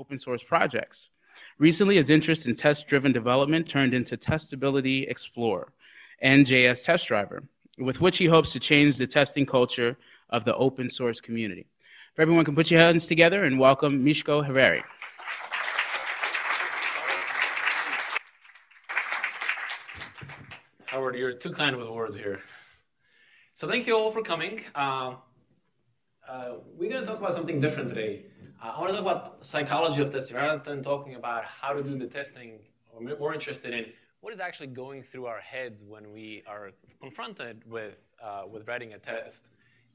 open source projects. Recently, his interest in test-driven development turned into Testability Explorer and JS Test Driver, with which he hopes to change the testing culture of the open source community. If everyone can put your hands together and welcome Miško Hevery. Howard, you're too kind with words here. So thank you all for coming. We're going to talk about something different today. I want to talk about psychology of testing rather than talking about how to do the testing. We're more interested in what is actually going through our heads when we are confronted with writing a test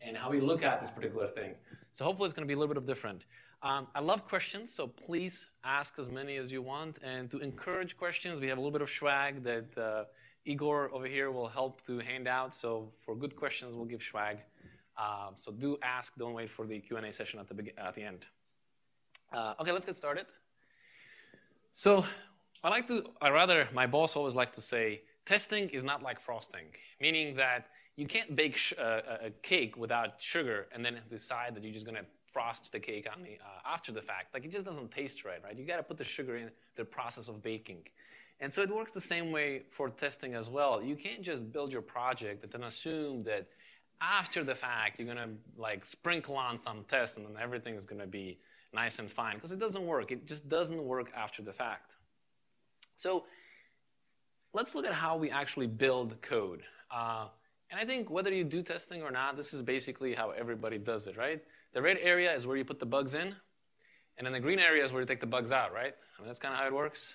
and how we look at this particular thing. So hopefully it's going to be a little bit of different. I love questions, so please ask as many as you want. And to encourage questions, we have a little bit of swag that Igor over here will help to hand out. So for good questions, we'll give swag. So do ask. Don't wait for the Q&A session at the end. Okay, let's get started. So my boss always likes to say, testing is not like frosting, meaning that you can't bake a cake without sugar and then decide that you're just going to frost the cake on the, after the fact. Like, it just doesn't taste right? You got to put the sugar in the process of baking. And so it works the same way for testing as well. You can't just build your project and then assume that after the fact you're going to like sprinkle on some tests and then everything is going to be nice and fine, because it doesn't work. It just doesn't work after the fact. So let's look at how we actually build code. And I think whether you do testing or not, this is basically how everybody does it, right? The red area is where you put the bugs in, and then the green area is where you take the bugs out, right? I mean, that's kind of how it works.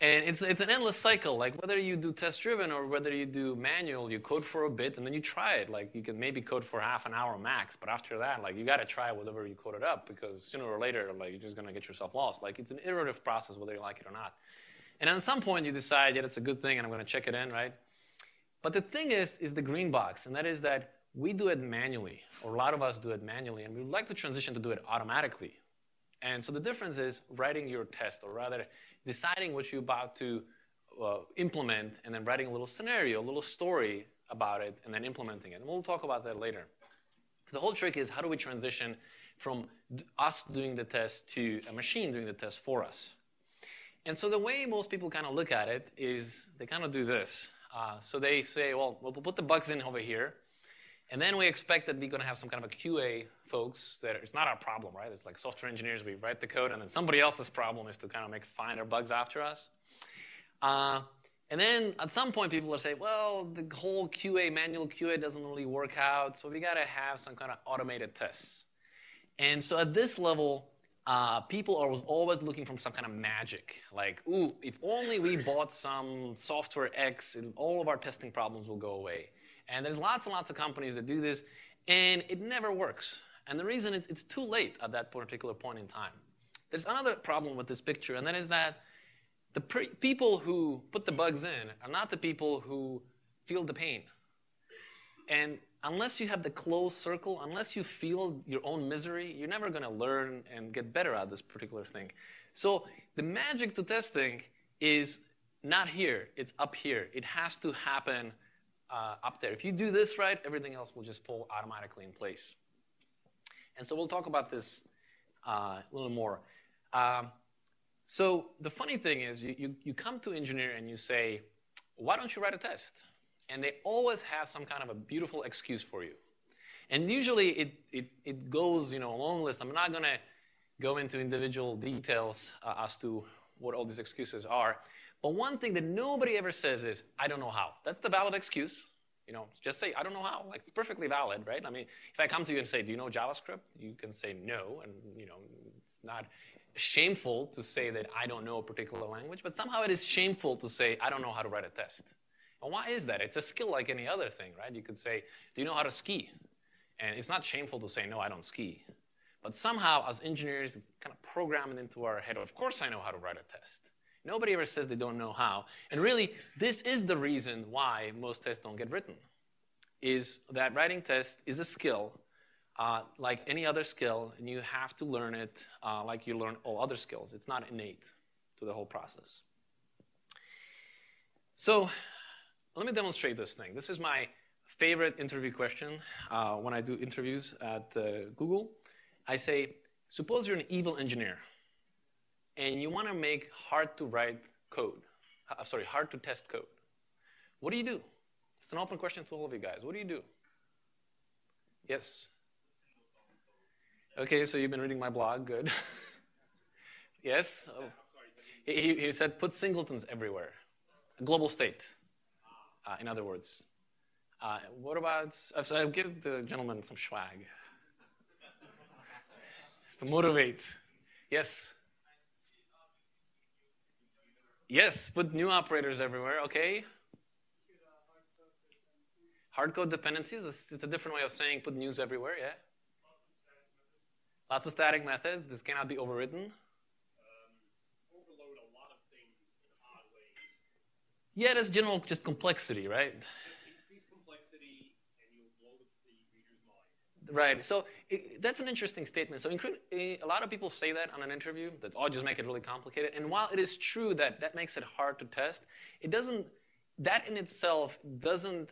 And it's an endless cycle. Like, whether you do test-driven or whether you do manual, you code for a bit, and then you try it. Like, you can maybe code for half an hour max, but after that, like, you got to try whatever you coded up, because sooner or later, like, you're just going to get yourself lost. Like, it's an iterative process, whether you like it or not. And at some point, you decide, yeah, it's a good thing, and I'm going to check it in, right? But the thing is the green box, and that is that we do it manually, or a lot of us do it manually, and we would like to transition to do it automatically. And so the difference is writing your test, or rather deciding what you're about to implement, and then writing a little scenario, a little story about it, and then implementing it. And we'll talk about that later. So the whole trick is, how do we transition from us doing the test to a machine doing the test for us? And so the way most people kind of look at it is they kind of do this. So they say, well, we'll put the bugs in over here, and then we expect that we're going to have some kind of a QA folks that it's not our problem, right? It's like software engineers, we write the code, and then somebody else's problem is to kind of find our bugs after us. And then at some point, people will say, well, the whole QA, manual QA doesn't really work out, so we got to have some kind of automated tests. And so at this level, people are always looking for some kind of magic. Like, ooh, if only we bought some software X, all of our testing problems will go away. And there's lots and lots of companies that do this, and it never works. And the reason is it's too late at that particular point in time. There's another problem with this picture, and that is that the people who put the bugs in are not the people who feel the pain. And unless you have the closed circle, unless you feel your own misery, you're never going to learn and get better at this particular thing. So the magic to testing is not here. It's up here. It has to happen up there. If you do this right, everything else will just fall automatically in place. And so we'll talk about this a little more. So the funny thing is, you come to engineer and you say, why don't you write a test? And they always have some kind of a beautiful excuse for you. And usually it goes, a long list. I'm not going to go into individual details as to what all these excuses are. But one thing that nobody ever says is, I don't know how. That's the valid excuse. Just say, I don't know how. Like, it's perfectly valid, right? I mean, if I come to you and say, do you know JavaScript? You can say no, and, it's not shameful to say that I don't know a particular language, but somehow it is shameful to say, I don't know how to write a test. And why is that? It's a skill like any other thing, right? You could say, do you know how to ski? And it's not shameful to say, no, I don't ski. But somehow, as engineers, it's kind of programmed into our head, of course I know how to write a test. Nobody ever says they don't know how. And really, this is the reason why most tests don't get written, is that writing tests is a skill like any other skill, and you have to learn it like you learn all other skills. It's not innate to the whole process. So let me demonstrate this thing. This is my favorite interview question when I do interviews at Google. I say, suppose you're an evil engineer. and you want to make hard-to-write code, sorry, hard-to-test code, what do you do? It's an open question to all of you guys. What do you do? Yes? Okay, so you've been reading my blog, good. Yes? Oh. He said put singletons everywhere. A global state, in other words. What about, so I'll give the gentleman some swag. To motivate. Yes? Yes, put new operators everywhere, okay. Hardcode dependencies, it's a different way of saying put news everywhere, yeah. Lots of static methods, this cannot be overwritten. Overload a lot of things in odd ways. Yeah, that's general just complexity, right? Right, so that's an interesting statement. So a lot of people say that on an interview, that, oh, just make it really complicated. And while it is true that that makes it hard to test, it doesn't, that in itself doesn't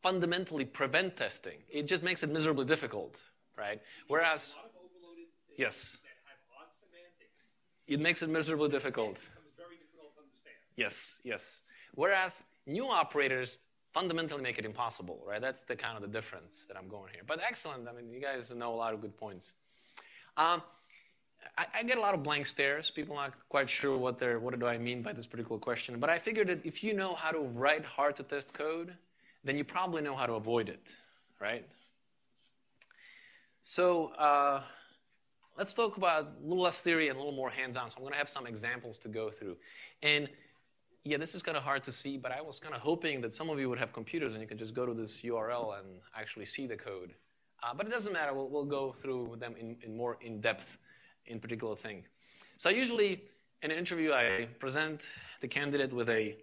fundamentally prevent testing. It just makes it miserably difficult, right? Whereas, a lot of overloaded things yes. That have odd semantics. It makes it miserably difficult. It becomes very difficult to understand. Yes, yes. Whereas new operators fundamentally make it impossible, right? That's the kind of the difference that I'm going here. But excellent, I mean, you guys know a lot of good points. I get a lot of blank stares. People are not quite sure what do I mean by this particular question. But I figured that if you know how to write hard-to-test code, then you probably know how to avoid it, right? So let's talk about a little less theory and a little more hands-on. So I'm going to have some examples to go through. And yeah, this is kind of hard to see, but I was kind of hoping that some of you would have computers and you could just go to this URL and actually see the code. But it doesn't matter. We'll go through them in more in-depth in particular thing. So usually in an interview, I present the candidate with a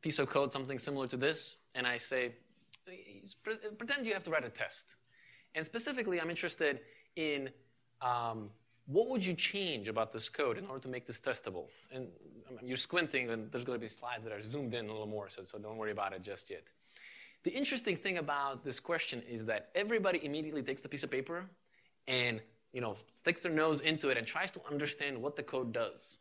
piece of code, something similar to this, and I say, pretend you have to write a test. And specifically, I'm interested in what would you change about this code in order to make this testable? And you're squinting, and there's going to be slides that are zoomed in a little more, so don't worry about it just yet. The interesting thing about this question is that everybody immediately takes the piece of paper and, you know, sticks their nose into it and tries to understand what the code does.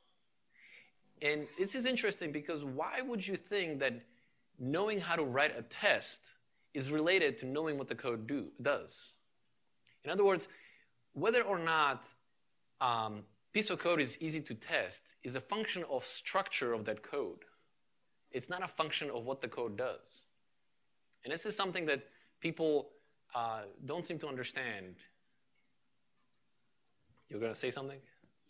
And this is interesting because why would you think that knowing how to write a test is related to knowing what the code does? In other words, whether or not piece of code is easy to test is a function of structure of that code. It's not a function of what the code does. And this is something that people don't seem to understand. You're going to say something?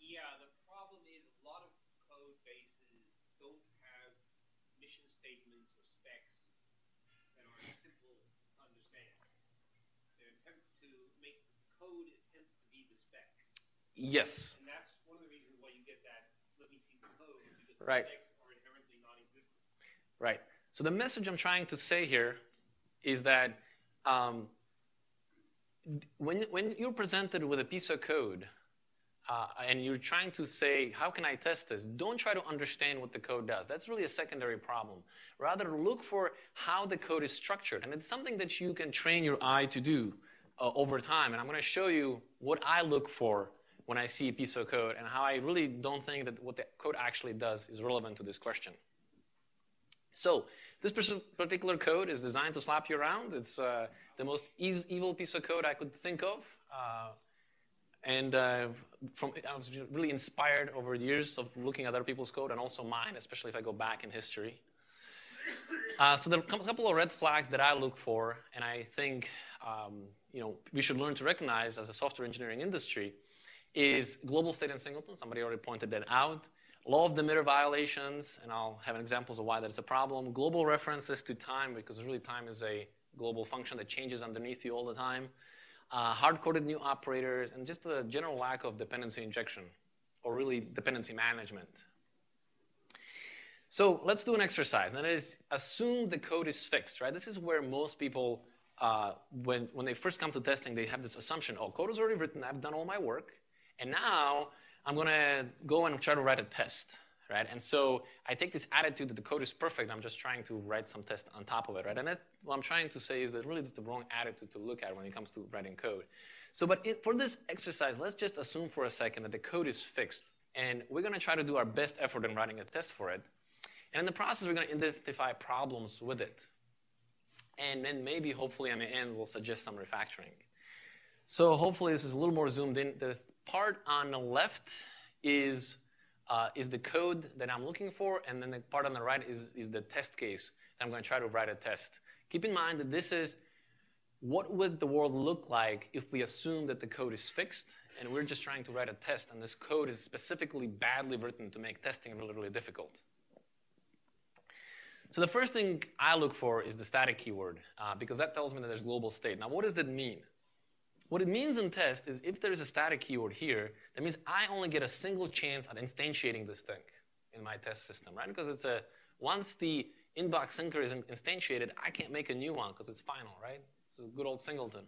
Yeah, the problem is a lot of code bases don't have mission statements or specs that are simple to understand. Their attempts to make the code attempt to be the spec. Yes. And that's one of the reasons why you get that, let me see the code, because right. The specs are inherently non-existent. Right. So the message I'm trying to say here is that when you're presented with a piece of code and you're trying to say, how can I test this? Don't try to understand what the code does. That's really a secondary problem. Rather, look for how the code is structured. And it's something that you can train your eye to do over time. And I'm going to show you what I look for when I see a piece of code and how I really don't think that what the code actually does is relevant to this question. So this particular code is designed to slap you around. It's the most evil piece of code I could think of. I was really inspired over years of looking at other people's code and also mine, especially if I go back in history. So there are a couple of red flags that I look for, and I think you know, we should learn to recognize as a software engineering industry is global state and singleton. Somebody already pointed that out. Law of demitter violations, and I'll have examples of why that's a problem. Global references to time, because really time is a global function that changes underneath you all the time. Hard-coded new operators, and just the general lack of dependency injection, or really dependency management. So let's do an exercise, and that is assume the code is fixed, right? This is where most people, when they first come to testing, they have this assumption, oh, code is already written, I've done all my work, and now I'm going to go and try to write a test, right? And so I take this attitude that the code is perfect, I'm just trying to write some test on top of it, right? And that's what I'm trying to say is that really it's the wrong attitude to look at when it comes to writing code. So, but for this exercise, let's just assume for a second that the code is fixed, and we're going to try to do our best effort in writing a test for it. And in the process, we're going to identify problems with it. And then maybe, hopefully, on the end, we'll suggest some refactoring. So hopefully this is a little more zoomed in. The part on the left is the code that I'm looking for, and then the part on the right is the test case. I'm going to try to write a test. Keep in mind that this is what would the world look like if we assume that the code is fixed, and we're just trying to write a test, and this code is specifically badly written to make testing really, really difficult. So the first thing I look for is the static keyword, because that tells me that there's global state. Now, what does it mean? What it means in test is if there's a static keyword here, that means I only get a single chance at instantiating this thing in my test system, right? Because it's once the inbox sinker is instantiated, I can't make a new one because it's final, right? It's a good old singleton.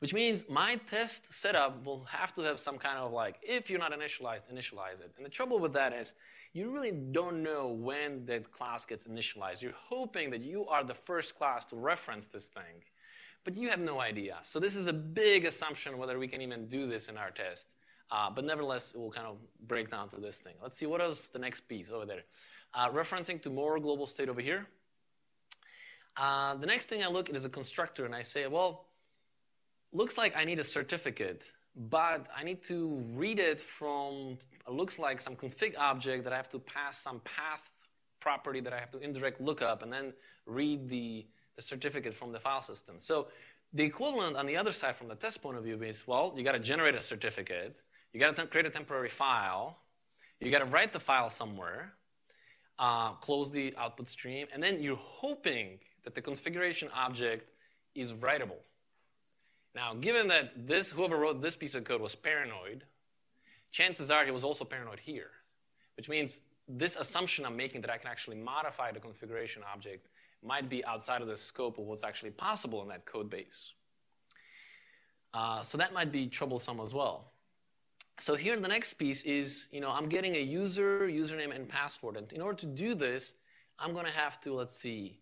Which means my test setup will have to have some kind of like, if you're not initialized, initialize it. And the trouble with that is you really don't know when that class gets initialized. You're hoping that you are the first class to reference this thing. But you have no idea. So this is a big assumption whether we can even do this in our test. But nevertheless, it will kind of break down to this thing. Let's see, what else the next piece over there? Referencing to more global state over here. The next thing I look at is a constructor, and I say, well, looks like I need a certificate, but I need to read it from, looks like some config object that I have to pass some path property that I have to indirect lookup, and then read the certificate from the file system. So the equivalent on the other side from the test point of view is, well, you got to generate a certificate, you got to create a temporary file, you got to write the file somewhere, close the output stream, and then you're hoping that the configuration object is writable. Now, given that this, whoever wrote this piece of code was paranoid, chances are he was also paranoid here, which means this assumption I'm making that I can actually modify the configuration object might be outside of the scope of what's actually possible in that code base. So that might be troublesome as well. So here the next piece is, you know, I'm getting a user, username, and password. And in order to do this, I'm going to have to, let's see,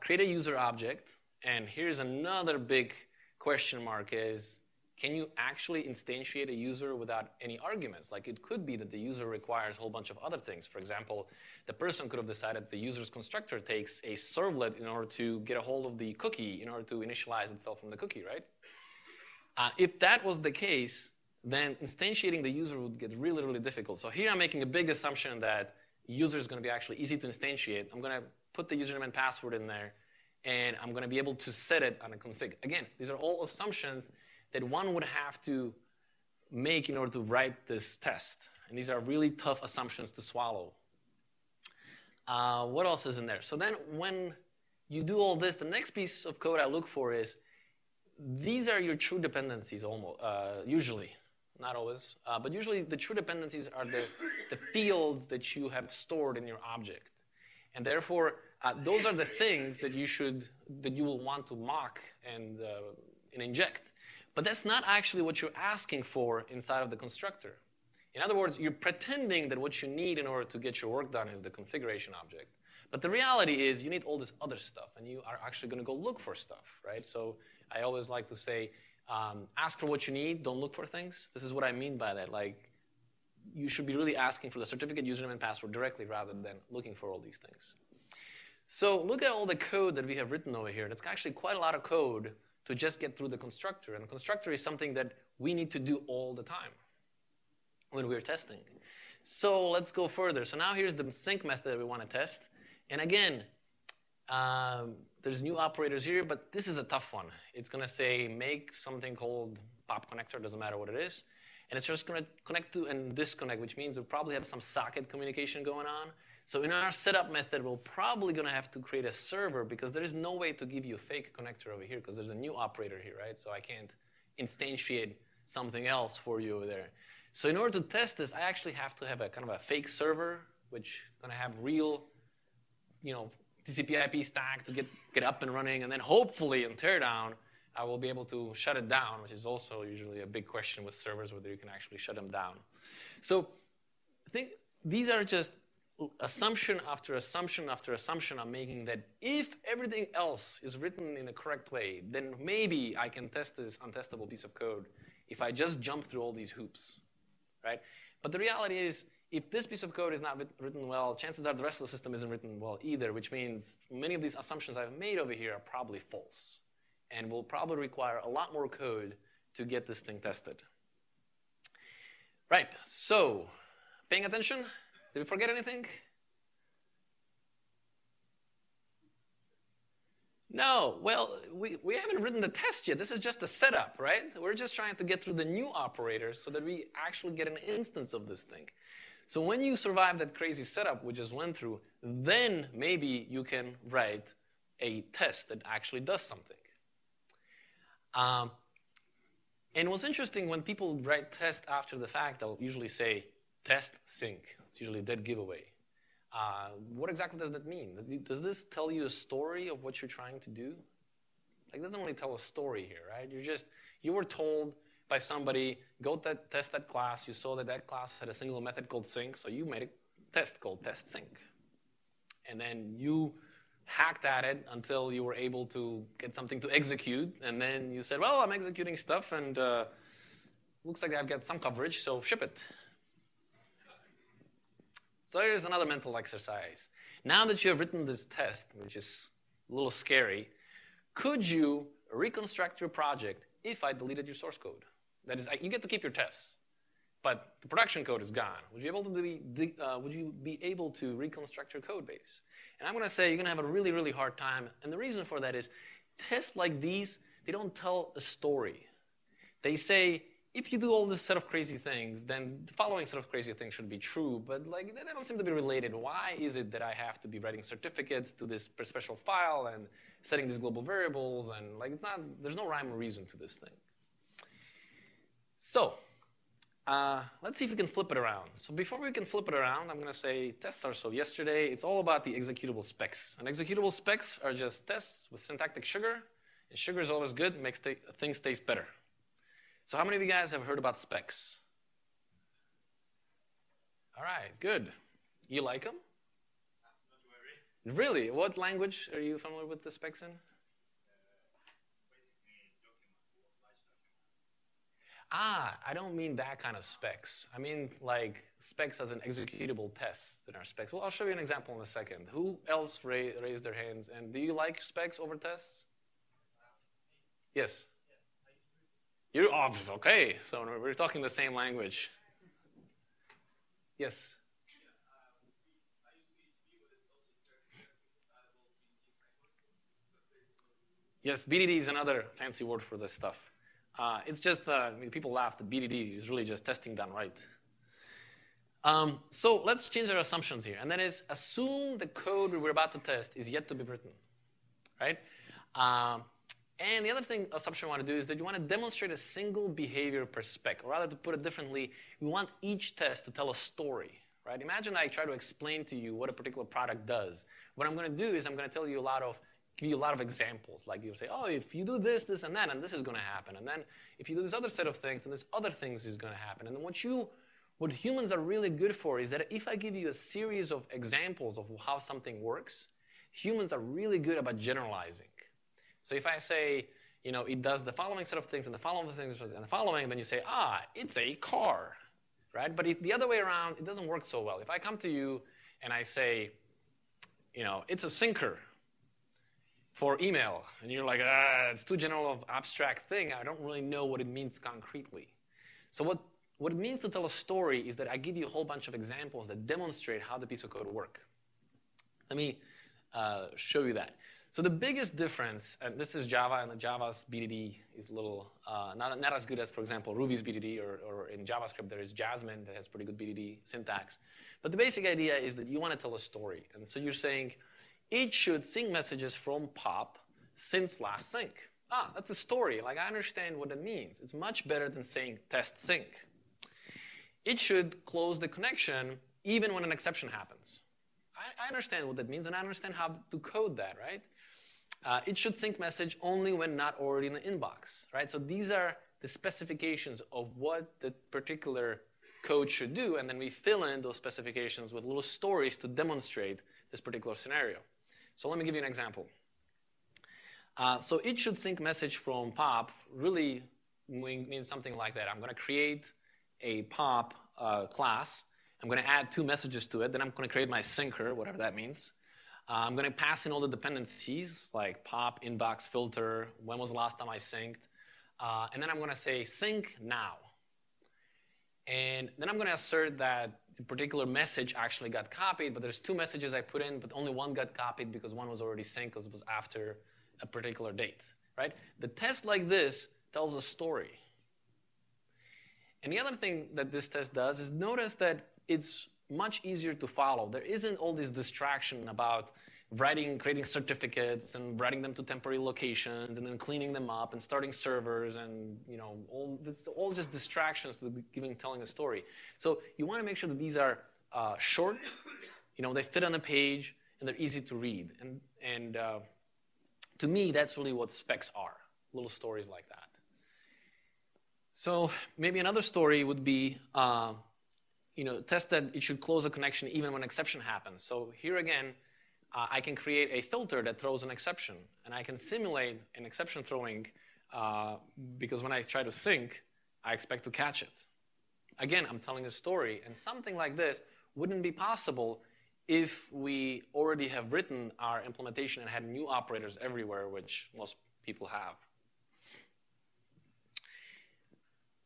create a user object. And here's another big question mark is, can you actually instantiate a user without any arguments? Like it could be that the user requires a whole bunch of other things. For example, the person could have decided the user's constructor takes a servlet in order to get a hold of the cookie, in order to initialize itself from the cookie, right? If that was the case, then instantiating the user would get really, really difficult. So here I'm making a big assumption that user is going to be actually easy to instantiate. I'm going to put the username and password in there, and I'm going to be able to set it on a config. Again, these are all assumptions that one would have to make in order to write this test. And these are really tough assumptions to swallow. What else is in there? So then when you do all this, the next piece of code I look for is, these are your true dependencies almost, usually, not always, but usually the true dependencies are the fields that you have stored in your object. And therefore, those are the things that you should, that you will want to mock and inject. But that's not actually what you're asking for inside of the constructor. In other words, you're pretending that what you need in order to get your work done is the configuration object. But the reality is you need all this other stuff, and you are actually going to go look for stuff, right? So I always like to say, ask for what you need, don't look for things. This is what I mean by that. Like, you should be really asking for the certificate, username, and password directly rather than looking for all these things. So look at all the code that we have written over here. That's actually quite a lot of code to just get through the constructor. And the constructor is something that we need to do all the time when we're testing. So let's go further. So now here's the sync method we want to test. And again, there's new operators here, but this is a tough one. It's going to say make something called pop connector, doesn't matter what it is. And it's just going to connect to and disconnect, which means we'll probably have some socket communication going on. So in our setup method, we're probably going to have to create a server because there is no way to give you a fake connector over here because there's a new operator here, right? So I can't instantiate something else for you over there. So in order to test this, I actually have to have a kind of a fake server, which is going to have real, you know, TCP/IP stack to get up and running. And then hopefully in teardown, I will be able to shut it down, which is also usually a big question with servers, whether you can actually shut them down. So I think these are just assumption after assumption after assumption I'm making that if everything else is written in the correct way, then maybe I can test this untestable piece of code if I just jump through all these hoops, right? But the reality is, if this piece of code is not written well, chances are the rest of the system isn't written well either, which means many of these assumptions I've made over here are probably false and will probably require a lot more code to get this thing tested. Right, so paying attention? Did we forget anything? No, well, we haven't written the test yet. This is just the setup, right? We're just trying to get through the new operator so that we actually get an instance of this thing. So when you survive that crazy setup we just went through, then maybe you can write a test that actually does something. And what's interesting, when people write test after the fact, they'll usually say test sync. It's usually a dead giveaway. What exactly does that mean? Does this tell you a story of what you're trying to do? Like, it doesn't really tell a story here, right? You were told by somebody, go test that class. You saw that that class had a single method called sync, so you made a test called test sync. And then you hacked at it until you were able to get something to execute, and then you said, well, I'm executing stuff, and looks like I've got some coverage, so ship it. So here's another mental exercise. Now that you have written this test, which is a little scary, could you reconstruct your project if I deleted your source code? That is, you get to keep your tests, but the production code is gone. Would you be able to reconstruct your code base? And I'm going to say you're going to have a really, really hard time. And the reason for that is tests like these, they don't tell a story. They say, if you do all this set of crazy things, then the following set of crazy things should be true, but like they don't seem to be related. Why is it that I have to be writing certificates to this special file and setting these global variables? And like there's no rhyme or reason to this thing. So let's see if we can flip it around. So before we can flip it around, I'm going to say tests are so yesterday. It's all about the executable specs. And executable specs are just tests with syntactic sugar, and sugar is always good, makes things taste better. So how many of you guys have heard about specs? All right, good. You like them? Not very. Really? What language are you familiar with the specs in? I don't mean that kind of specs. I mean like specs as an executable test in our specs. Well, I'll show you an example in a second. Who else raised their hands? And do you like specs over tests? Yes. You're obvious, okay, so we're talking the same language. Yes? Yes, BDD is another fancy word for this stuff. It's just, I mean, people laugh that BDD is really just testing done right. So let's change our assumptions here, and that is assume the code we're about to test is yet to be written, right? And the other thing, assumption we want to do is that you want to demonstrate a single behavior per spec. Or rather, to put it differently, we want each test to tell a story, right? Imagine I try to explain to you what a particular product does. What I'm going to do is I'm going to give you a lot of examples. Like you'll say, oh, if you do this, this, and that, and this is going to happen. And then if you do this other set of things, and this other things is going to happen. And then what humans are really good for is that if I give you a series of examples of how something works, humans are really good about generalizing. So if I say, you know, it does the following set of things and the following things and the following, then you say, it's a car, right? But the other way around, it doesn't work so well. If I come to you and I say, you know, it's a sinker for email, and you're like, it's too general of abstract thing. I don't really know what it means concretely. So what it means to tell a story is that I give you a whole bunch of examples that demonstrate how the piece of code works. Let me show you that. So the biggest difference, and this is Java, and Java's BDD is a little not as good as, for example, Ruby's BDD, or in JavaScript there is Jasmine that has pretty good BDD syntax. But the basic idea is that you want to tell a story. And so you're saying, it should sync messages from pop since last sync. That's a story. Like, I understand what that means. It's much better than saying test sync. It should close the connection even when an exception happens. I understand what that means, and I understand how to code that, right? It should sync message only when not already in the inbox, right? So these are the specifications of what the particular code should do, and then we fill in those specifications with little stories to demonstrate this particular scenario. So let me give you an example. So it should think message from pop really means something like that. I'm going to create a pop class. I'm going to add two messages to it. Then I'm going to create my sinker, whatever that means. I'm going to pass in all the dependencies like pop, inbox, filter, when was the last time I synced. And then I'm going to say sync now. And then I'm going to assert that the particular message actually got copied, but there's two messages I put in, but only one got copied because one was already synced because it was after a particular date, right? The test like this tells a story. And the other thing that this test does is notice that it's much easier to follow. There isn't all this distraction about creating certificates and writing them to temporary locations and then cleaning them up and starting servers and, you know, all just distractions to telling a story. So you want to make sure that these are short, you know, they fit on a page and they're easy to read. And to me, that's really what specs are, little stories like that. So maybe another story would be, you know, test that it should close a connection even when an exception happens. So here again, I can create a filter that throws an exception, and I can simulate an exception throwing because when I try to sync, I expect to catch it. Again, I'm telling a story, and something like this wouldn't be possible if we already have written our implementation and had new operators everywhere, which most people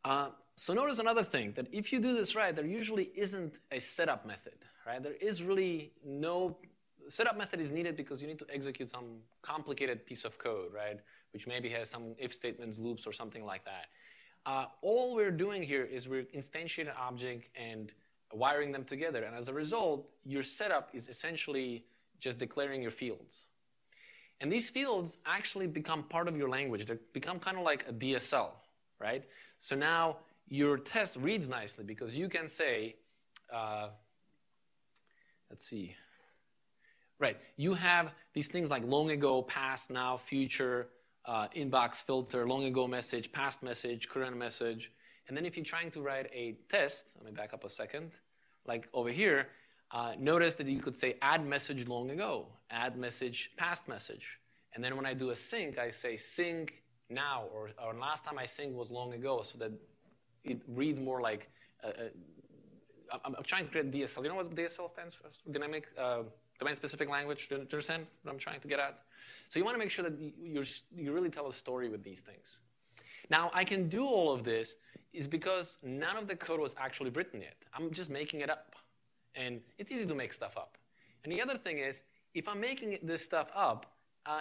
have. So notice another thing, that if you do this right, there usually isn't a setup method, right? There is really no setup method is needed because you need to execute some complicated piece of code, right? Which maybe has some if statements, loops, or something like that. All we're doing here is we're instantiating an object and wiring them together. And as a result, your setup is essentially just declaring your fields. And these fields actually become part of your language. They become kind of like a DSL, right? So now your test reads nicely because you can say, let's see. Right, you have these things like long ago, past, now, future, inbox, filter, long ago message, past message, current message. And then if you're trying to write a test, let me back up a second, like over here, notice that you could say add message long ago, add message, past message. And then when I do a sync, I say sync now, or last time I synced was long ago, so that it reads more like, I'm trying to create DSL. Do you know what DSL stands for? Dynamic domain-specific language. Do you understand what I'm trying to get at? So you want to make sure that you really tell a story with these things. Now, I can do all of this is because none of the code was actually written yet. I'm just making it up. And it's easy to make stuff up. And the other thing is, if I'm making this stuff up,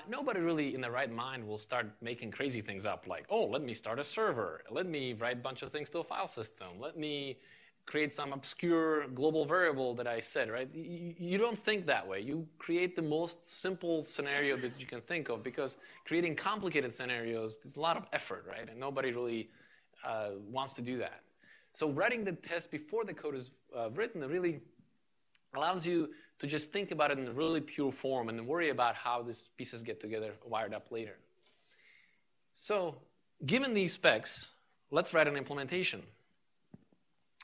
nobody really in their right mind will start making crazy things up, like, oh, let me start a server. Let me write a bunch of things to a file system. Let me create some obscure global variable that I said, right? You don't think that way. You create the most simple scenario that you can think of because creating complicated scenarios is a lot of effort, right? And nobody really wants to do that. So writing the test before the code is written really allows you to just think about it in a really pure form and then worry about how these pieces get together, wired up later. So given these specs, let's write an implementation.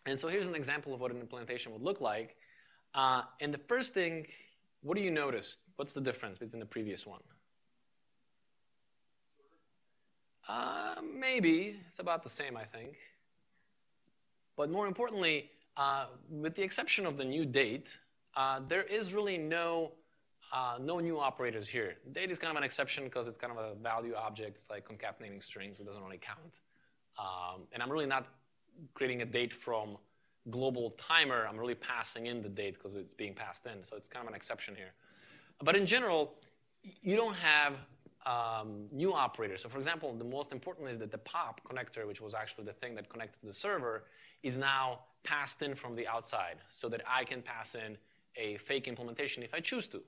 And so here's an example of what an implementation would look like. And the first thing, what do you notice? What's the difference between the previous one? Maybe. It's about the same, I think. But more importantly, with the exception of the new date, there is really no new operators here. Date is kind of an exception because it's kind of a value object. It's like concatenating strings. It doesn't really count. And I'm really not creating a date from global timer, I'm really passing in the date because it's being passed in. So it's kind of an exception here. But in general, you don't have new operators. So for example, the most important is that the pop connector, which was actually the thing that connected to the server, is now passed in from the outside so that I can pass in a fake implementation if I choose to.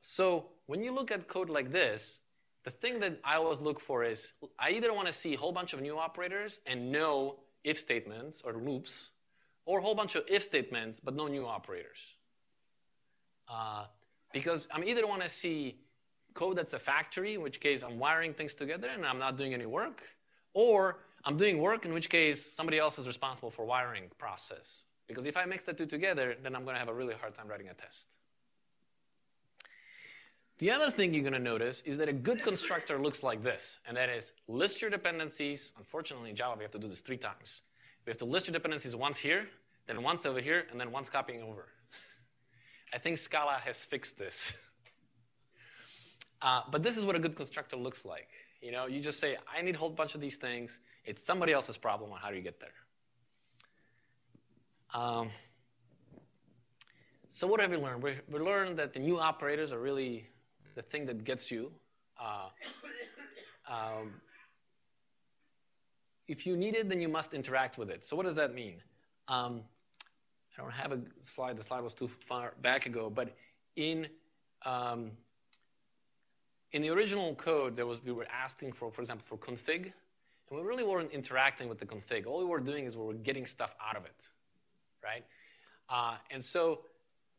So when you look at code like this, the thing that I always look for is I either want to see a whole bunch of new operators and no if statements or loops, or a whole bunch of if statements but no new operators. Because I either want to see code that's a factory, in which case I'm wiring things together and I'm not doing any work, or I'm doing work, in which case somebody else is responsible for wiring process. Because if I mix the two together, then I'm going to have a really hard time writing a test. The other thing you're going to notice is that a good constructor looks like this, and that is list your dependencies. Unfortunately, in Java, we have to do this 3 times. We have to list your dependencies once here, then once over here, and then once copying over. I think Scala has fixed this. But this is what a good constructor looks like. You know, you just say, I need a whole bunch of these things. It's somebody else's problem on how do you get there. So what have we learned? We learned that the new operators are really the thing that gets you. If you need it, then you must interact with it. So what does that mean? I don't have a slide. The slide was too far back ago. But in the original code, we were asking for example, for config. And we really weren't interacting with the config. All we were doing is we were getting stuff out of it, right? And so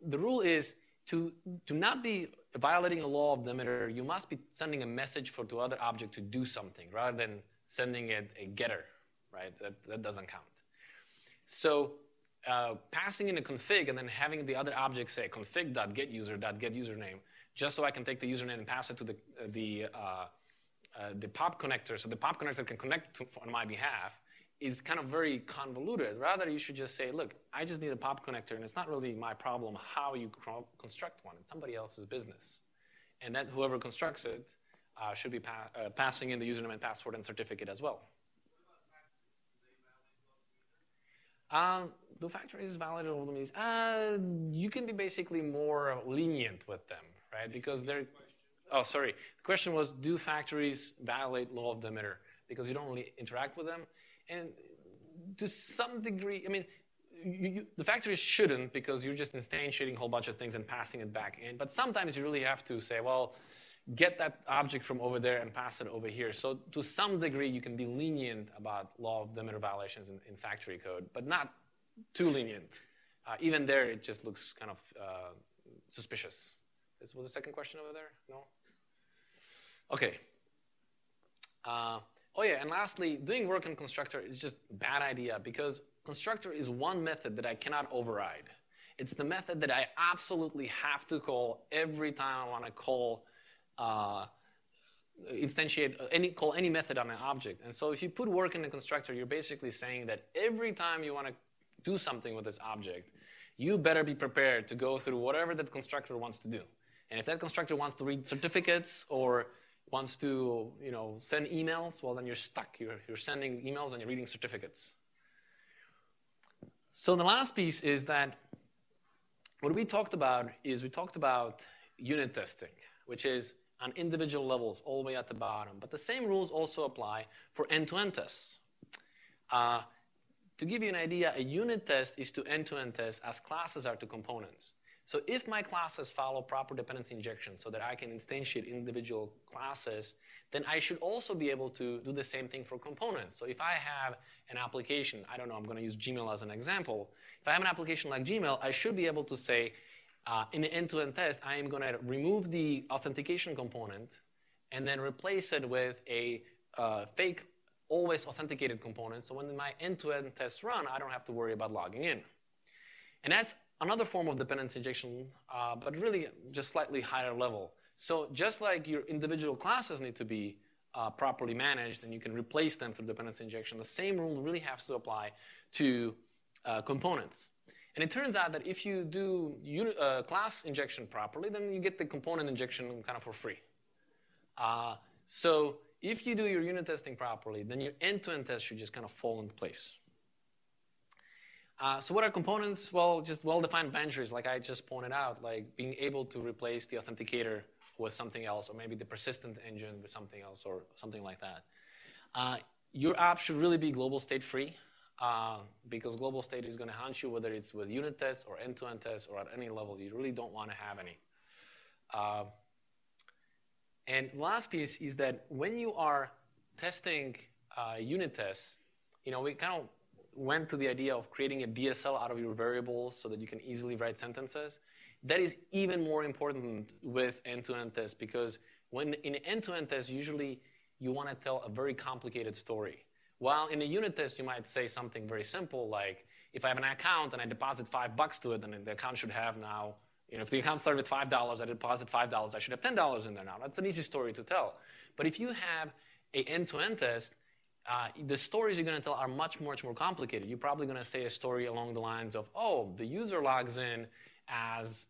the rule is to not be violating a law of demeter. You must be sending a message to other object to do something rather than sending it a getter, right? That doesn't count. So passing in a config and then having the other object say config.getUser.getUsername, just so I can take the username and pass it to the pop connector, so the pop connector can connect on my behalf, is kind of very convoluted. Rather, you should just say, look, I just need a pop connector, and it's not really my problem how you construct one. It's somebody else's business. And that whoever constructs it should be passing in the username and password and certificate as well. Do factories validate all the means? You can be basically more lenient with them, right? Because they're... Oh, sorry. The question was, do factories violate law of demeter? Because you don't really interact with them. And to some degree, I mean, the factories shouldn't, because you're just instantiating a whole bunch of things and passing it back in. But sometimes you really have to say, well, get that object from over there and pass it over here. So to some degree, you can be lenient about law of demeter violations in factory code, but not too lenient. Even there, it just looks kind of suspicious. This was the second question over there? No? OK. Oh, yeah, and lastly, doing work in constructor is just a bad idea, because constructor is one method that I cannot override. It's the method that I absolutely have to call every time I want to call call any method on an object. And so if you put work in the constructor, you're basically saying that every time you want to do something with this object, you better be prepared to go through whatever that constructor wants to do. And if that constructor wants to read certificates or wants to, you know, send emails, well, then you're stuck. You're sending emails and you're reading certificates. So the last piece is that what we talked about is we talked about unit testing, which is on individual levels all the way at the bottom. But the same rules also apply for end-to-end tests. To give you an idea, a unit test is to end-to-end tests as classes are to components. So if my classes follow proper dependency injection so that I can instantiate individual classes, then I should also be able to do the same thing for components. So if I have an application, I don't know, I'm going to use Gmail as an example. If I have an application like Gmail, I should be able to say, in an end-to-end test, I am going to remove the authentication component and then replace it with a fake always authenticated component. So when my end-to-end tests run, I don't have to worry about logging in. And that's another form of dependency injection, but really just slightly higher level. So just like your individual classes need to be properly managed and you can replace them through dependency injection, the same rule really has to apply to components. And it turns out that if you do class injection properly, then you get the component injection kind of for free. So if you do your unit testing properly, then your end-to-end test should just kind of fall into place. So what are components? Well, just well-defined boundaries, like I just pointed out, like being able to replace the authenticator with something else, or maybe the persistent engine with something else, or something like that. Your app should really be global state-free. Because global state is going to hunt you, whether it's with unit tests or end-to-end tests or at any level. You really don't want to have any. And last piece is that when you are testing unit tests, you know, we kind of went to the idea of creating a DSL out of your variables so that you can easily write sentences. That is even more important with end-to-end tests, because when in end-to-end tests, usually you want to tell a very complicated story. Well, in a unit test, you might say something very simple like, if I have an account and I deposit $5 to it, then the account should have now, you know, if the account started with $5, I deposit $5, I should have $10 in there now. That's an easy story to tell. But if you have an end-to-end test, the stories you're going to tell are much, much more complicated. You're probably going to say a story along the lines of, oh, the user logs in as,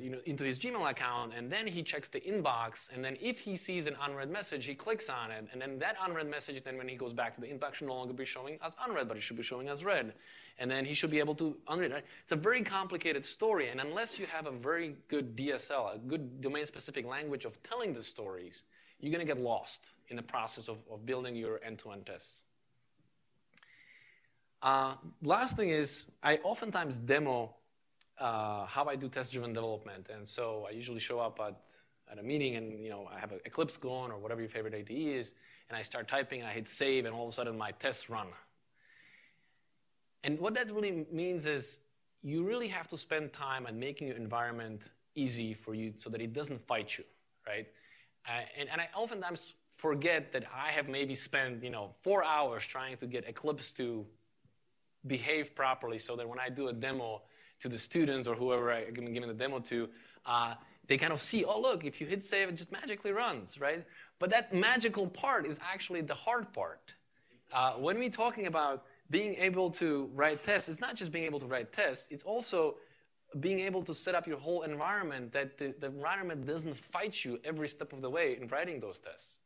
you know, into his Gmail account, and then he checks the inbox, and then if he sees an unread message, he clicks on it, and then that unread message, then when he goes back to the inbox, should no longer be showing as unread, but it should be showing as read. And then he should be able to unread, right? It's a very complicated story, and unless you have a very good DSL, a good domain-specific language of telling the stories, you're going to get lost in the process of building your end-to-end tests. Last thing is, I oftentimes demo how I do test-driven development. And so I usually show up at a meeting and, you know, I have an Eclipse going or whatever your favorite IDE is, and I start typing and I hit save, and all of a sudden my tests run. And what that really means is you really have to spend time on making your environment easy for you so that it doesn't fight you, right? And I oftentimes forget that I have maybe spent, you know, 4 hours trying to get Eclipse to behave properly so that when I do a demo to the students or whoever I'm giving the demo to, they kind of see, oh, look, if you hit save, it just magically runs, right? But that magical part is actually the hard part. When we're talking about being able to write tests, it's not just being able to write tests, it's also being able to set up your whole environment that the environment doesn't fight you every step of the way in writing those tests.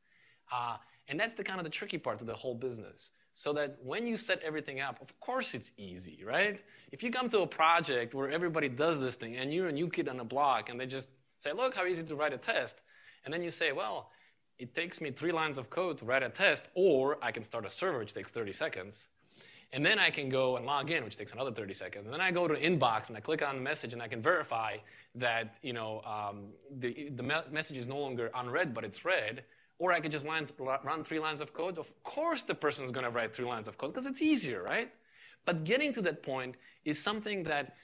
And that's the kind of the tricky part of the whole business. So that when you set everything up, of course it's easy, right? If you come to a project where everybody does this thing and you're a new kid on a block and they just say, look, how easy to write a test. And then you say, well, it takes me 3 lines of code to write a test, or I can start a server, which takes 30 seconds. And then I can go and log in, which takes another 30 seconds. And then I go to inbox and I click on message and I can verify that, you know, the message is no longer unread, but it's read. Or I could just run 3 lines of code. Of course the person's going to write 3 lines of code because it's easier, right? But getting to that point is something that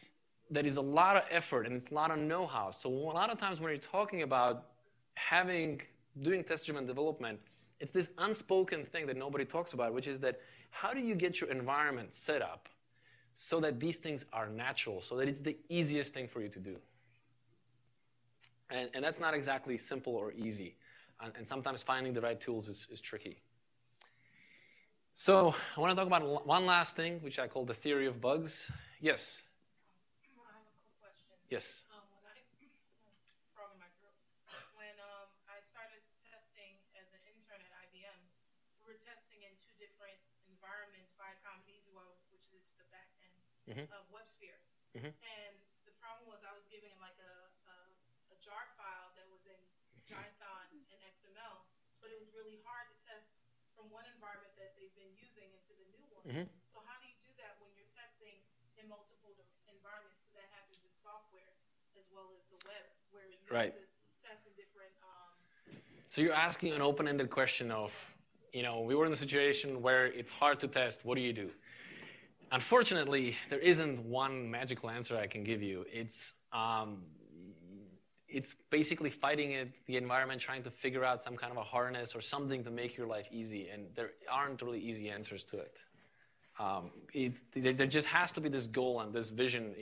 is a lot of effort and it's a lot of know-how. So a lot of times when you're talking about doing test-driven development, it's this unspoken thing that nobody talks about, which is that how do you get your environment set up so that these things are natural, so that it's the easiest thing for you to do? And that's not exactly simple or easy. And sometimes finding the right tools is tricky. So I want to talk about one last thing, which I call the theory of bugs. Yes? I have a quick question. Yes. When I started testing as an intern at IBM, we were testing in 2 different environments, Viacom and EasyWeb, which is the back end of WebSphere. And the problem was I was giving it like a jar file that was in Jython and XML, but it was really hard to test from one environment that they've been using into the new one. So how do you do that when you're testing in multiple environments? So that happens in software as well as the web, where you have to test in different... So you're asking an open-ended question of, you know, we were in a situation where it's hard to test, what do you do? Unfortunately, there isn't one magical answer I can give you. It's basically fighting it, the environment, trying to figure out some kind of a harness or something to make your life easy, and there aren't really easy answers to it. There just has to be this goal and this vision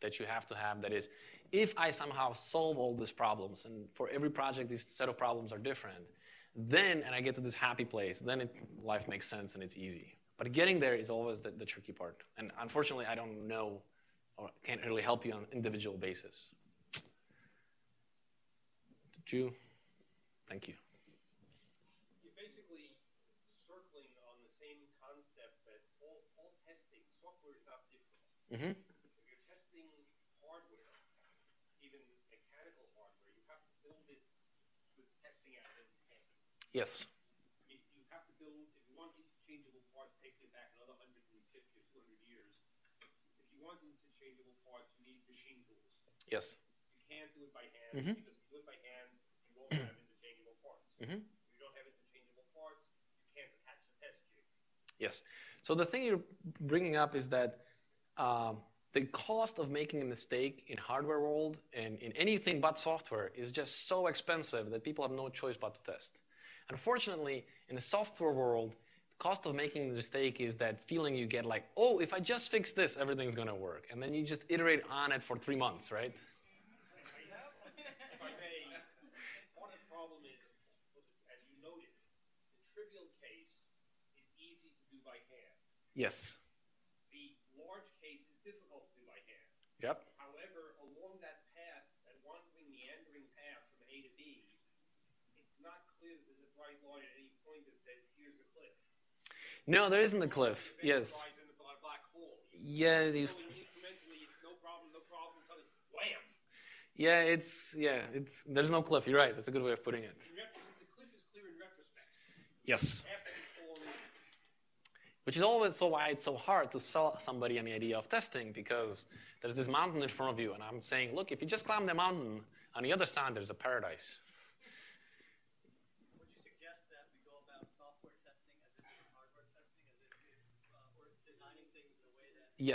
that you have to have that is, if I somehow solve all these problems, and for every project this set of problems are different, then, and I get to this happy place, then life makes sense and it's easy. But getting there is always the tricky part. And unfortunately, I don't know or can't really help you on an individual basis. Thank you. You're basically circling on the same concept that all testing, software is not different. If you're testing hardware, even mechanical hardware, you have to build it with testing out of intent. Yes. You have to build, if you want interchangeable parts, take them back another 150 or 200 years. If you want interchangeable parts, you need machine tools. Yes. You can't do it by hand. You don't have interchangeable parts, you can't attach a test jig. Yes. So the thing you're bringing up is that the cost of making a mistake in hardware world and in anything but software is just so expensive that people have no choice but to test. Unfortunately, in the software world, cost of making the mistake is that feeling you get like, oh, if I just fix this, everything's going to work. And then you just iterate on it for 3 months, right? Yes. The large case is difficult to do by hand. Yep. However, along that path, that wandering, meandering path from A to B, it's not clear that there's a bright line at any point that says, here's the cliff. No, there isn't a cliff. Yes. Yeah, these... Yeah, it's, there's no cliff. You're right. That's a good way of putting it. The cliff is clear in retrospect. Yes. Which is always so why it's so hard to sell somebody on the idea of testing, because there's this mountain in front of you, and I'm saying, look, if you just climb the mountain, on the other side there's a paradise. Would you suggest that we go about software testing as if it was hardware testing, as if it were designing things in a way that would be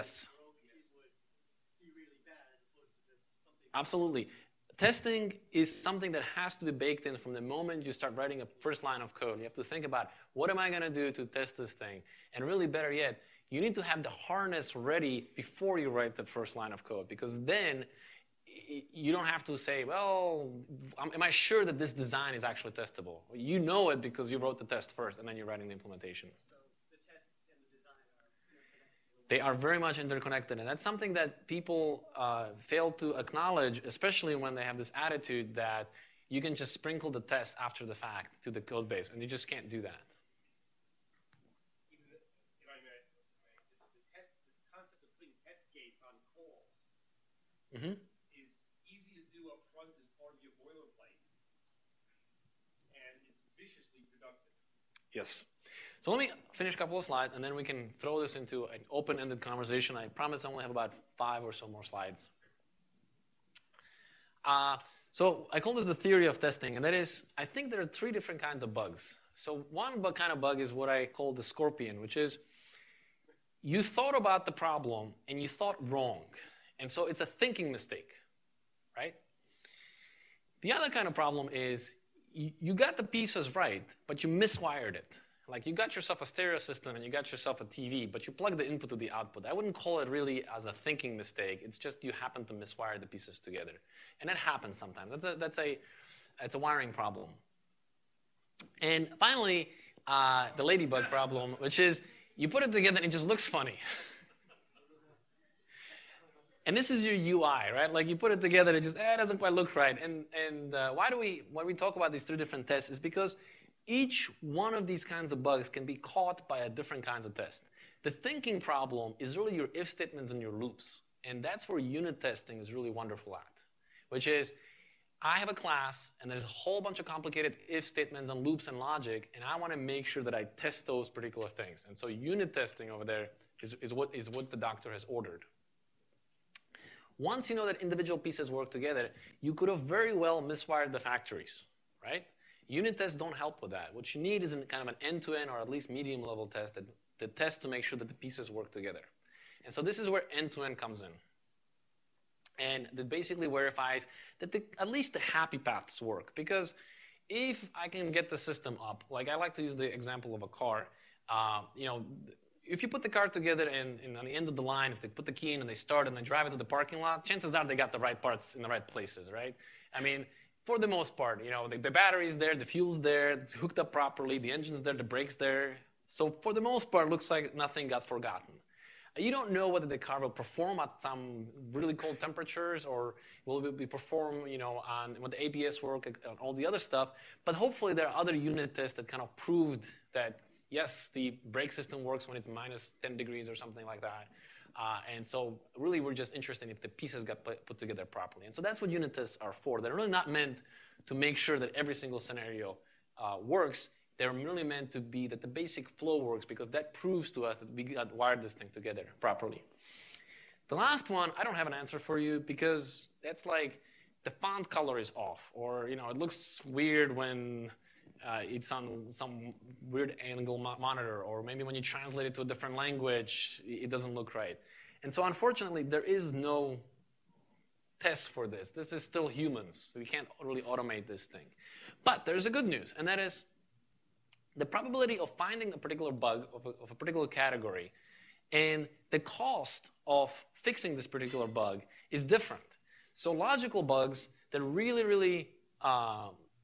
really bad, as opposed to just something? Absolutely. Testing is something that has to be baked in from the moment you start writing a first line of code. You have to think about, what am I going to do to test this thing? And really, better yet, you need to have the harness ready before you write the first line of code, because then you don't have to say, well, am I sure that this design is actually testable? You know it because you wrote the test first, and then you're writing the implementation. So the test and the design are interconnected. They are very much interconnected, and that's something that people fail to acknowledge, especially when they have this attitude that you can just sprinkle the test after the fact to the code base, and you just can't do that. Mm-hmm. Is easy to do up front as part of your boilerplate, and it's viciously productive. Yes. So let me finish a couple of slides, and then we can throw this into an open-ended conversation. I promise I only have about 5 or so more slides. So I call this the theory of testing, and that is, I think there are 3 different kinds of bugs. So one kind of bug is what I call the scorpion, which is you thought about the problem, and you thought wrong. And so it's a thinking mistake, right? The other kind of problem is you got the pieces right, but you miswired it. Like you got yourself a stereo system and you got yourself a TV, but you plugged the input to the output. I wouldn't call it really as a thinking mistake. It's just you happen to miswire the pieces together. And that happens sometimes. It's a wiring problem. And finally, the ladybug problem, which is you put it together and it just looks funny. And this is your UI, right? Like you put it together, it just it doesn't quite look right. And why do we when we talk about these 3 different tests is because each one of these kinds of bugs can be caught by a different kinds of test. The thinking problem is really your if statements and your loops, and that's where unit testing is really wonderful at, which is I have a class and there's a whole bunch of complicated if statements and loops and logic, and I want to make sure that I test those particular things. And so unit testing over there is what the doctor has ordered. Once you know that individual pieces work together, you could have very well miswired the factories, right? Unit tests don't help with that. What you need is kind of an end-to-end or at least medium-level test that tests to make sure that the pieces work together. And so this is where end-to-end comes in. And that basically verifies that at least the happy paths work. Because if I can get the system up, like I like to use the example of a car, if you put the car together and on the end of the line, if they put the key in and they start and they drive it to the parking lot, chances are they got the right parts in the right places, right? I mean, for the most part, the battery's there, the fuel's there, it's hooked up properly, the engine's there, the brake's there. So for the most part, it looks like nothing got forgotten. You don't know whether the car will perform at some really cold temperatures or will it be perform, with the ABS work and all the other stuff. But hopefully there are other unit tests that kind of proved that yes, the brake system works when it's minus 10 degrees or something like that. And so really we're just interested if the pieces got put together properly. And so that's what unit tests are for. They're really not meant to make sure that every single scenario works. They're really meant to be that the basic flow works because that proves to us that we got wired this thing together properly. The last one, I don't have an answer for you because that's like the font color is off or it looks weird when it's on some weird angle monitor, or maybe when you translate it to a different language, it doesn't look right. And so unfortunately, there is no test for this. This is still humans. So we can't really automate this thing. But there's a good news, and that is the probability of finding a particular bug of a particular category and the cost of fixing this particular bug is different. So logical bugs, that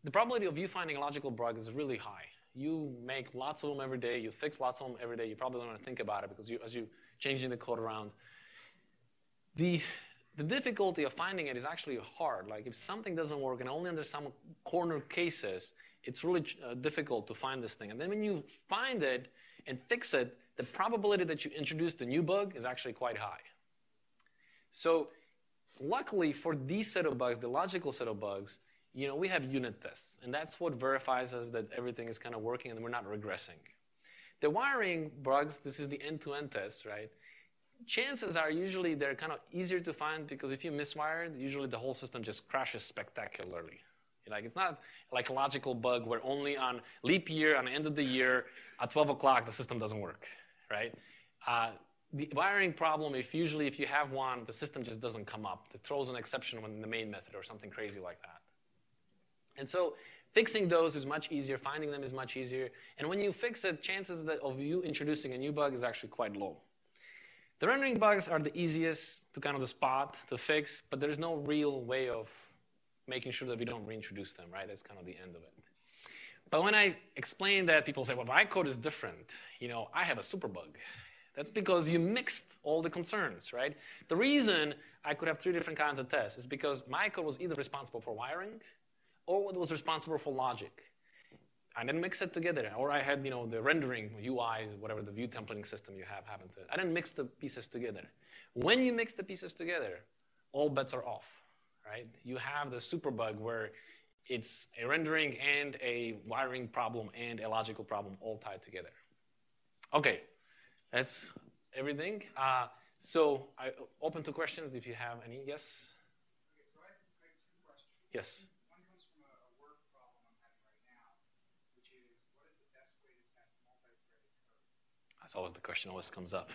the probability of you finding a logical bug is really high. You make lots of them every day. You fix lots of them every day. You probably don't want to think about it because as you're changing the code around. The difficulty of finding it is actually hard. Like if something doesn't work and only under some corner cases, it's really difficult to find this thing. And then when you find it and fix it, the probability that you introduced a new bug is actually quite high. So luckily for these set of bugs, the logical set of bugs, you know, we have unit tests. And that's what verifies us that everything is kind of working and we're not regressing. The wiring bugs, this is the end-to-end test, right? Chances are usually they're kind of easier to find because if you miswire, usually the whole system just crashes spectacularly. Like it's not like a logical bug where only on leap year, on the end of the year, at 12 o'clock, the system doesn't work, right? The wiring problem, if you have one, the system just doesn't come up. It throws an exception when the main method or something crazy like that. And so fixing those is much easier. Finding them is much easier. And when you fix it, chances of you introducing a new bug is actually quite low. The rendering bugs are the easiest to kind of spot, to fix, but there's no real way of making sure that we don't reintroduce them, right? That's kind of the end of it. But when I explain that, people say, well, my code is different. You know, I have a super bug. That's because you mixed all the concerns, right? The reason I could have three different kinds of tests is because my code was either responsible for wiring or it was responsible for logic. I didn't mix it together. Or I had, you know, the rendering UIs, whatever the view templating system you have happened to it. I didn't mix the pieces together. When you mix the pieces together, all bets are off, right? You have the superbug where it's a rendering and a wiring problem and a logical problem all tied together. Okay, that's everything. So I open to questions if you have any. Yes? Okay, so I have two questions. Yes. That's always the question, always comes up.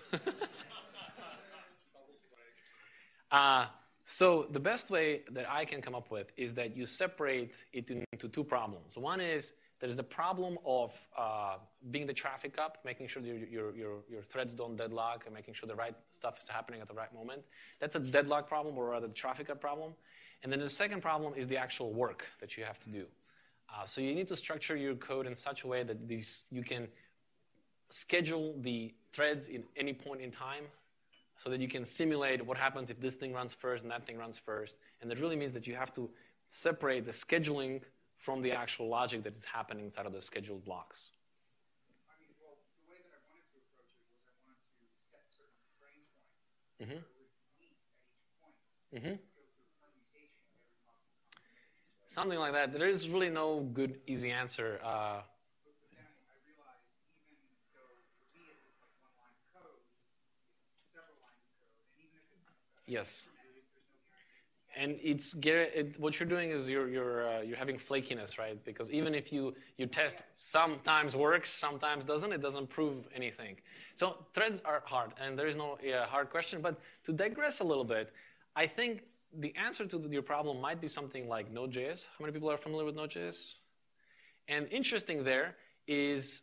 So the best way that I can come up with is that you separate it into two problems. One is there's the problem of being the traffic up, making sure your threads don't deadlock and making sure the right stuff is happening at the right moment. That's a deadlock problem or rather the traffic up problem. And then the second problem is the actual work that you have to do. So you need to structure your code in such a way that you can schedule the threads in any point in time so that you can simulate what happens if this thing runs first and that thing runs first. And that really means that you have to separate the scheduling from the actual logic that is happening inside of the scheduled blocks. I mean, well, the way that I wanted to approach it was I wanted to set certain frame points where it would meet at each point. Something like that. There is really no good, easy answer. Yes, and it's what you're doing is you're having flakiness, right? Because even if you test, sometimes works, sometimes doesn't. It doesn't prove anything. So threads are hard, and there is no hard question. But to digress a little bit, I think the answer to your problem might be something like Node.js. How many people are familiar with Node.js? And interesting there is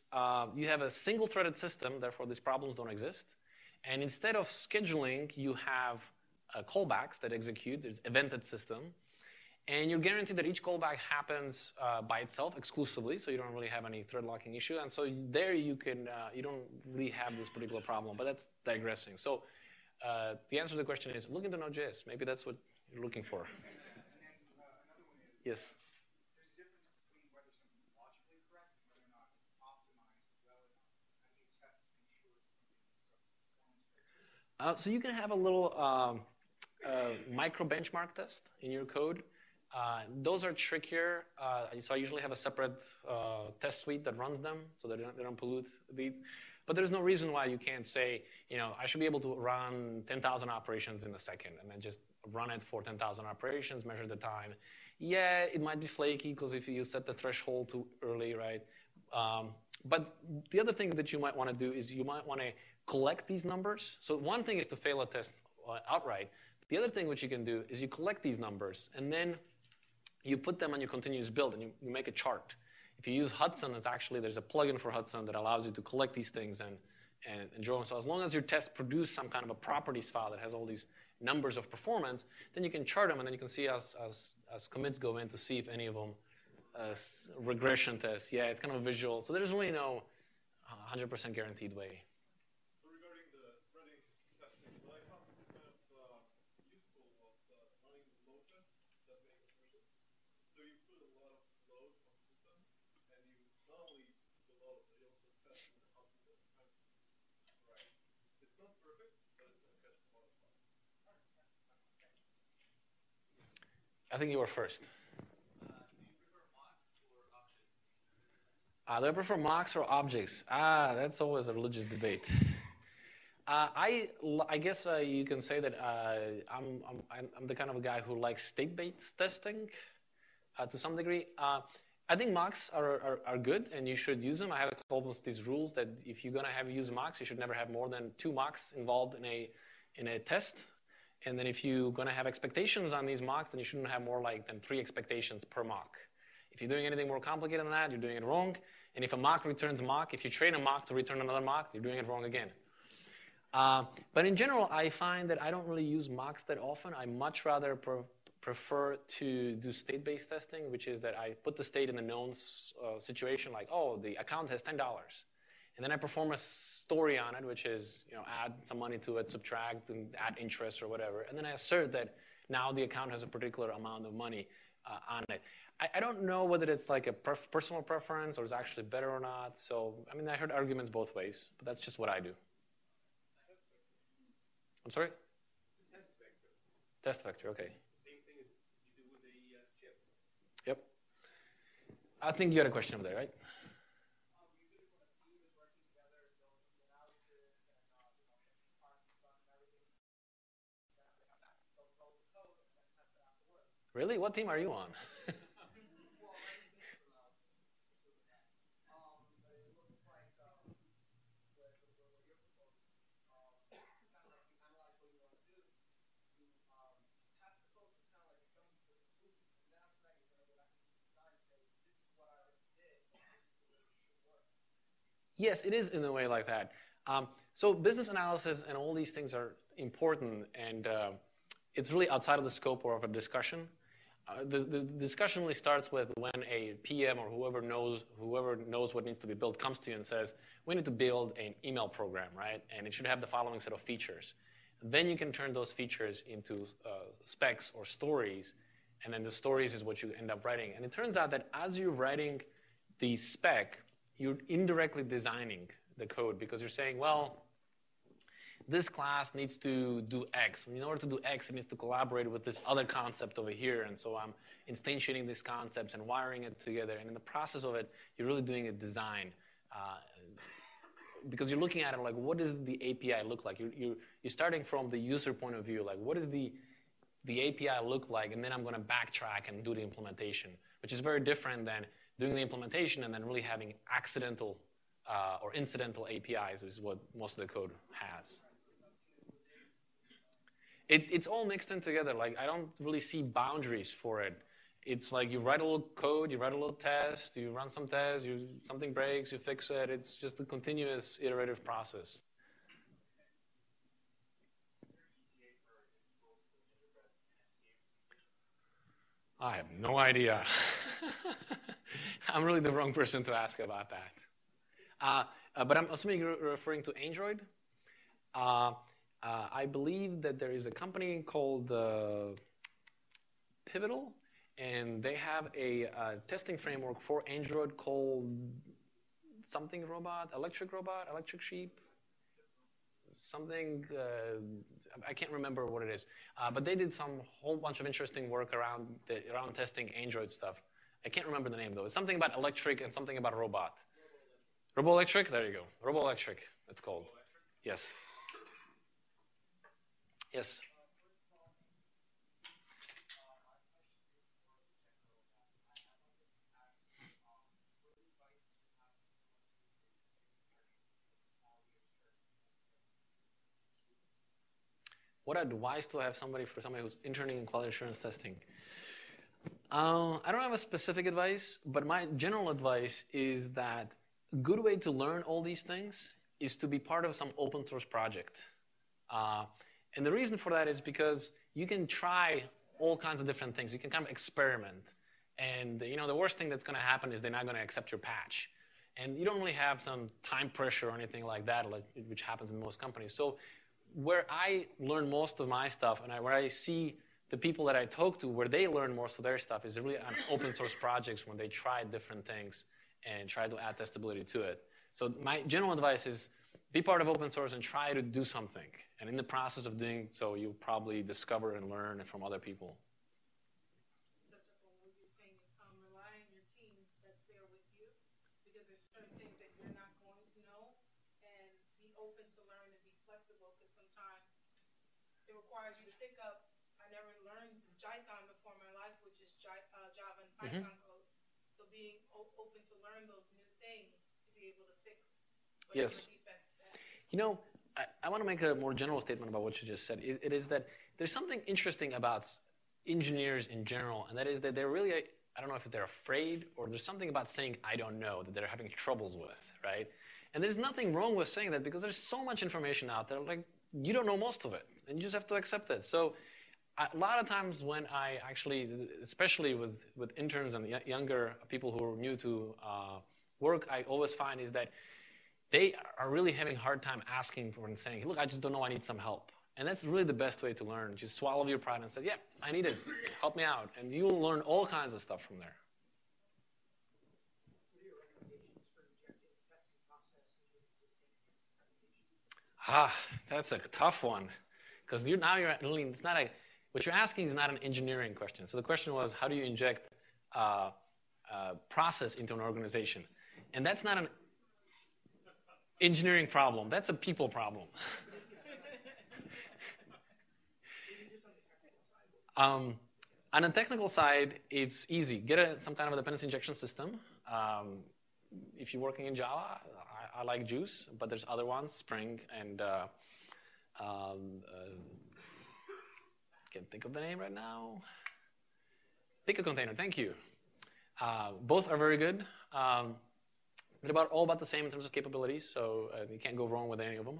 you have a single-threaded system, therefore these problems don't exist. And instead of scheduling, you have callbacks that execute. There's evented system. And you're guaranteed that each callback happens by itself exclusively, so you don't really have any thread locking issue. And so there you can, you don't really have this particular problem, but that's digressing. So the answer to the question is look into Node.js. Maybe that's what you're looking for. And then another one is, yes. There's a difference between whether something's logically correct and whether or not it's optimized well enough. How do you test to make sure something's performance? So you can have a little micro benchmark test in your code. Those are trickier, so I usually have a separate test suite that runs them so that they don't pollute the. But there's no reason why you can't say, you know, I should be able to run 10,000 operations in a second and then just run it for 10,000 operations, measure the time. Yeah, it might be flaky because if you set the threshold too early, right? But the other thing that you might want to do is you might want to collect these numbers. So one thing is to fail a test outright. The other thing which you can do is you collect these numbers, and then you put them on your continuous build, and you make a chart. If you use Hudson, it's actually, there's a plugin for Hudson that allows you to collect these things and draw them. So as long as your tests produce some kind of a properties file that has all these numbers of performance, then you can chart them, and then you can see as commits go in to see if any of them regression tests. Yeah, it's kind of visual. So there's really no 100% guaranteed way. So regarding the threading testing, what I thought was kind of useful was running load tests that make decisions. So you put a lot of load on the system, and you not only do the load, but you also test the output of the time. Right? It's not perfect, but it's going to catch a lot of fun. I think you were first. Do I prefer mocks or objects? That's always a religious debate. I guess you can say that I'm the kind of a guy who likes state-based testing to some degree. I think mocks are good, and you should use them. I have almost these rules that if you're going to use mocks, you should never have more than 2 mocks involved in a test. And then if you're going to have expectations on these mocks, then you shouldn't have more than 3 expectations per mock. If you're doing anything more complicated than that, you're doing it wrong. And if a mock returns mock, if you train a mock to return another mock, you're doing it wrong again. But in general, I find that I don't really use mocks that often. I much rather prefer to do state-based testing, which is that I put the state in a known situation, like, oh, the account has $10. And then I perform a story on it, which is, add some money to it, subtract, and add interest or whatever. And then I assert that now the account has a particular amount of money on it. I don't know whether it's like a personal preference or is actually better or not. So, I mean, I heard arguments both ways, but that's just what I do. I'm sorry? The test vector. Test vector, okay. Same thing as you do with the chip. Yep. I think you had a question over there, right? Really? What team are you on? Yes, it is in a way like that. So business analysis and all these things are important, and it's really outside of the scope of a discussion. The discussion really starts with when a PM or whoever knows what needs to be built comes to you and says, we need to build an email program, right? And it should have the following set of features. Then you can turn those features into specs or stories, and then the stories is what you end up writing. And it turns out that as you're writing the spec, you're indirectly designing the code because you're saying, well, this class needs to do X. In order to do X, it needs to collaborate with this other concept over here. And so I'm instantiating these concepts and wiring it together. And in the process of it, you're really doing a design because you're looking at it like, what does the API look like? You're starting from the user point of view, like what does the API look like? And then I'm going to backtrack and do the implementation, which is very different than doing the implementation and then really having accidental or incidental APIs is what most of the code has. It's all mixed in together. Like I don't really see boundaries for it. It's like you write a little code, you write a little test, you run some tests, something breaks, you fix it. It's just a continuous iterative process. I have no idea. I'm really the wrong person to ask about that. But I'm assuming you're referring to Android. I believe that there is a company called Pivotal, and they have a testing framework for Android called something robot, electric sheep, something, I can't remember what it is. But they did some whole bunch of interesting work around testing Android stuff. I can't remember the name, though. It's something about electric and something about a robot. Roboelectric? There you go. Roboelectric, it's called. Roboelectric? Yes. Yes. What advice do I have for somebody who's interning in quality assurance testing? I don't have a specific advice, but my general advice is that a good way to learn all these things is to be part of some open source project. And the reason for that is because you can try all kinds of different things. You can kind of experiment. And you know, the worst thing that's going to happen is they're not going to accept your patch. And you don't really have some time pressure or anything like that, like, which happens in most companies. So where I learn most of my stuff and where I see the people that I talk to, where they learn most of their stuff is really on open source projects when they try different things and try to add testability to it. So my general advice is be part of open source and try to do something. And in the process of doing so, you'll probably discover and learn from other people. You to pick up, I never learned Jython before in my life, which is Java and Python code. So being open to learn those new things to be able to fix whatever defects that. You know, I want to make a more general statement about what you just said. It is that there's something interesting about engineers in general, and that is that they're really, I don't know if they're afraid or there's something about saying, I don't know, that they're having troubles with, right? And there's nothing wrong with saying that because there's so much information out there, like you don't know most of it. And you just have to accept that. So a lot of times when I actually, especially with interns and younger people who are new to work, I always find is that they are really having a hard time asking for and saying, look, I just don't know, I need some help. And that's really the best way to learn. Just swallow your pride and say, yeah, I need it. Help me out. And you'll learn all kinds of stuff from there. Ah, that's a tough one. Because now you're really, it's not a, what you're asking is not an engineering question. So the question was, how do you inject process into an organization? And that's not an engineering problem. That's a people problem. On the technical side, it's easy. Get some kind of a dependency injection system. If you're working in Java, I like Guice, but there's other ones, Spring and can't think of the name right now. PicoContainer, thank you. Both are very good. They're all about the same in terms of capabilities, so you can't go wrong with any of them.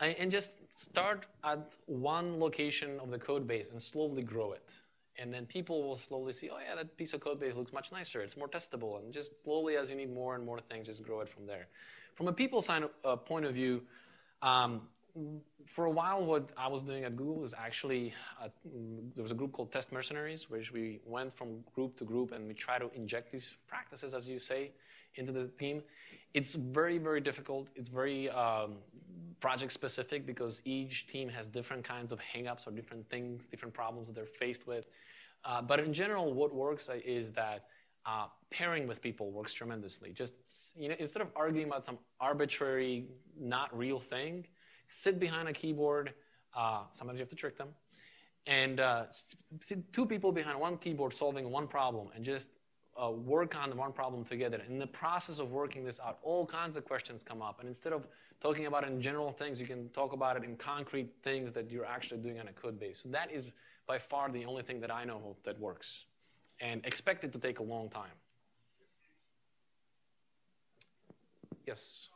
And just start at one location of the code base and slowly grow it. And then people will slowly see, oh yeah, that piece of code base looks much nicer. It's more testable. And just slowly, as you need more and more things, just grow it from there. From a people side point of view, for a while, what I was doing at Google was actually, there was a group called Test Mercenaries, which we went from group to group and we try to inject these practices, as you say, into the team. It's very, very difficult. It's very project specific because each team has different kinds of hangups or different things, different problems that they're faced with. But in general, what works is that pairing with people works tremendously. Just, you know, instead of arguing about some arbitrary, not real thing, sit behind a keyboard. Sometimes you have to trick them. And sit two people behind one keyboard solving one problem and just work on the one problem together. In the process of working this out, all kinds of questions come up. And instead of talking about it in general things, you can talk about it in concrete things that you're actually doing on a code base. So that is by far the only thing that I know of that works. And expect it to take a long time. Yes?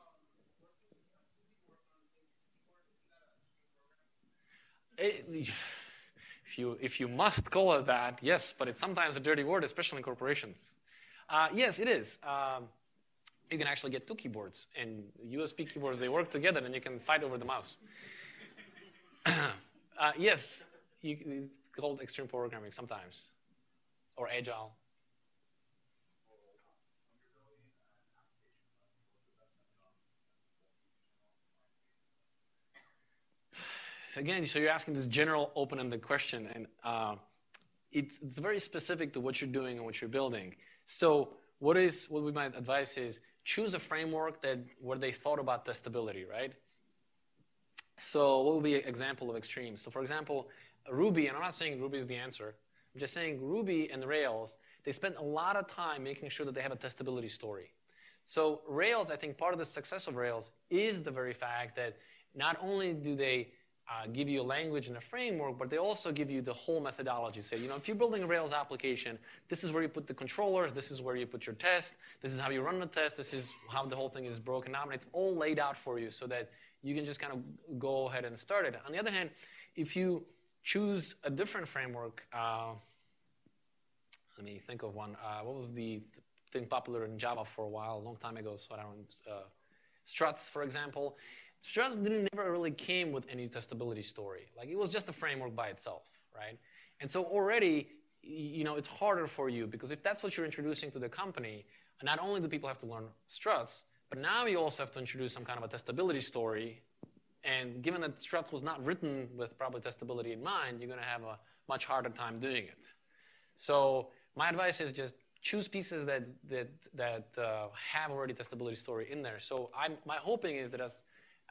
If you must call it that, yes, but it's sometimes a dirty word, especially in corporations. Yes, it is. You can actually get two keyboards, and USB keyboards, they work together, and you can fight over the mouse. Yes, it's called extreme programming sometimes, or agile. Again, so you're asking this general open-ended question, and it's very specific to what you're doing and what you're building. So what my advice is, choose a framework where they thought about testability, right? So what would be an example of extreme? So for example, Ruby, and I'm not saying Ruby is the answer. I'm just saying Ruby and Rails, they spend a lot of time making sure that they have a testability story. So Rails, I think part of the success of Rails is the very fact that not only do they give you a language and a framework, but they also give you the whole methodology. Say, you know, if you're building a Rails application, this is where you put the controllers, this is where you put your test, this is how you run the test, this is how the whole thing is broken up, and it's all laid out for you so that you can just kind of go ahead and start it. On the other hand, if you choose a different framework, let me think of one. What was the thing popular in Java for a while, a long time ago, so I don't, Struts, for example. Struts never really came with any testability story. Like, it was just a framework by itself, right? And so already, you know, it's harder for you because if that's what you're introducing to the company, not only do people have to learn Struts, but now you also have to introduce some kind of a testability story. And given that Struts was not written with probably testability in mind, you're going to have a much harder time doing it. So my advice is just choose pieces that have already testability story in there. So my hoping is that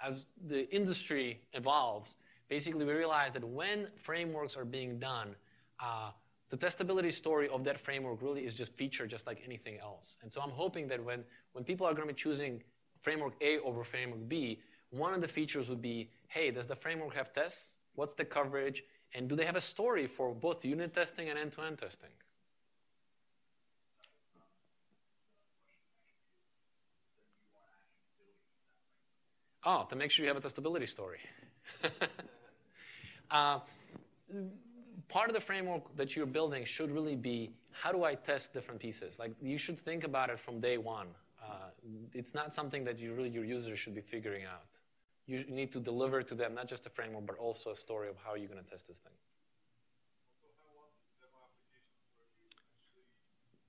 as the industry evolves, basically we realize that when frameworks are being done, the testability story of that framework really is just featured just like anything else. And so I'm hoping that when people are going to be choosing framework A over framework B, one of the features would be, hey, does the framework have tests? What's the coverage? And do they have a story for both unit testing and end-to-end testing? Oh, to make sure you have a testability story. Part of the framework that you're building should really be, how do I test different pieces? Like, you should think about it from day one. It's not something that you really, your users should be figuring out. You need to deliver to them not just a framework, but also a story of how you're going to test this thing. Also, how often do demo applications where you actually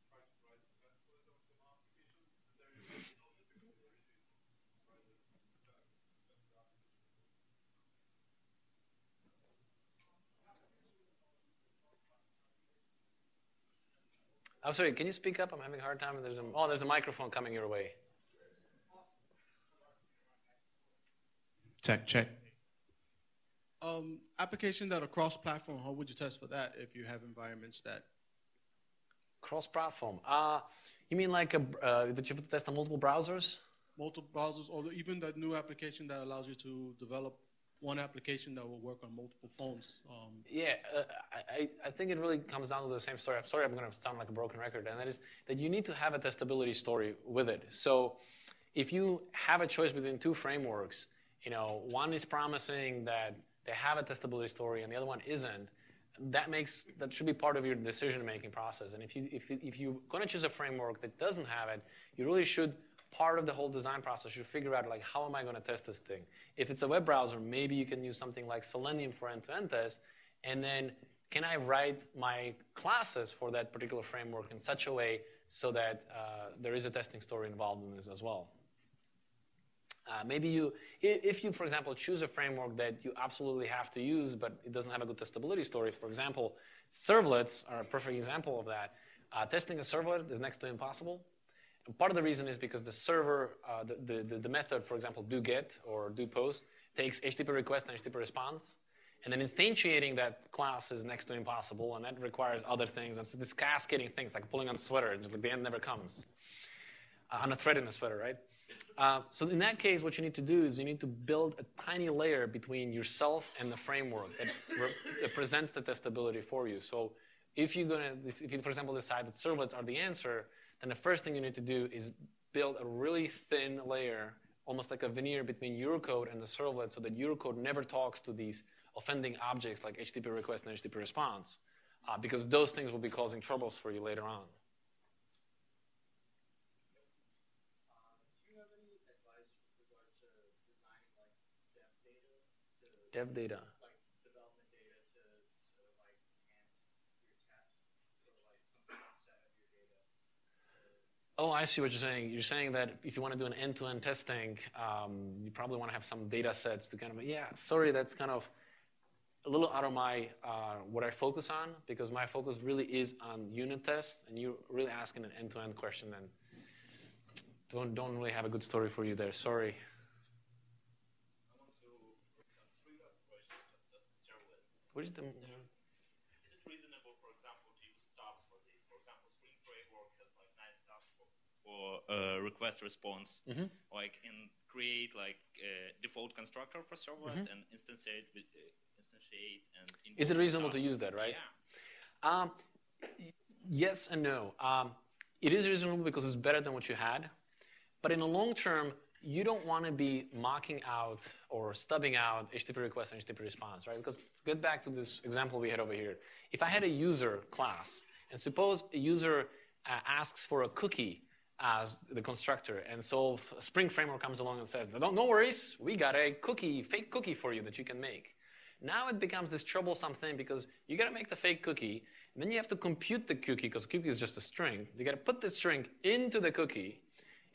try to write the test for the demo applications, and there you're using all the different versions to try to test the application? I'm sorry, can you speak up? I'm having a hard time. There's a microphone coming your way. Tech check. Applications that are cross-platform, how would you test for that if you have environments that? Cross-platform. You mean like that you put the test on multiple browsers? Multiple browsers, or even that new application that allows you to develop one application that will work on multiple phones. I think it really comes down to the same story. I'm sorry, I'm going to sound like a broken record, and that is that you need to have a testability story with it. So if you have a choice between two frameworks, you know, one is promising that they have a testability story and the other one isn't, that should be part of your decision-making process. And if you're going to choose a framework that doesn't have it, you really should, part of the whole design process, you figure out, like, how am I going to test this thing? If it's a web browser, maybe you can use something like Selenium for end-to-end tests, and then can I write my classes for that particular framework in such a way so that there is a testing story involved in this as well? Maybe if you, for example, choose a framework that you absolutely have to use, but it doesn't have a good testability story. For example, servlets are a perfect example of that. Testing a servlet is next to impossible. And part of the reason is because the server, the method, for example, do get or do post, takes HTTP request and HTTP response. And then instantiating that class is next to impossible, and that requires other things. And so this cascading things, like pulling on a sweater, and just like the end never comes. On a thread in a sweater, right? So in that case, what you need to do is you need to build a tiny layer between yourself and the framework that represents the testability for you. So if you, for example, decide that servlets are the answer, then the first thing you need to do is build a really thin layer, almost like a veneer between your code and the servlet, so that your code never talks to these offending objects like HTTP request and HTTP response, because those things will be causing troubles for you later on. Dev data. Like development data to like enhance your tests, so like some set of your data. Oh, I see what you're saying. You're saying that if you want to do an end-to-end testing, you probably want to have some data sets to kind of, yeah, sorry, that's kind of a little out of my, what I focus on, because my focus really is on unit tests, and you're really asking an end-to-end question, and don't really have a good story for you there, sorry. What is the... Is it reasonable, for example, to use stubs for this? For example, Spring framework has like nice stubs for or request response, mm-hmm. like and create like a default constructor for servlet mm-hmm. and instantiate. Is it reasonable to use that, right? Yeah. Yes and no. It is reasonable because it's better than what you had, but in the long term, you don't want to be mocking out or stubbing out HTTP request and HTTP response, right? Because get back to this example we had over here. If I had a user class, and suppose a user asks for a cookie as the constructor, and so Spring Framework comes along and says, no worries, we got a cookie, fake cookie for you that you can make. Now it becomes this troublesome thing because you got to make the fake cookie, and then you have to compute the cookie because cookie is just a string. You got to put the string into the cookie,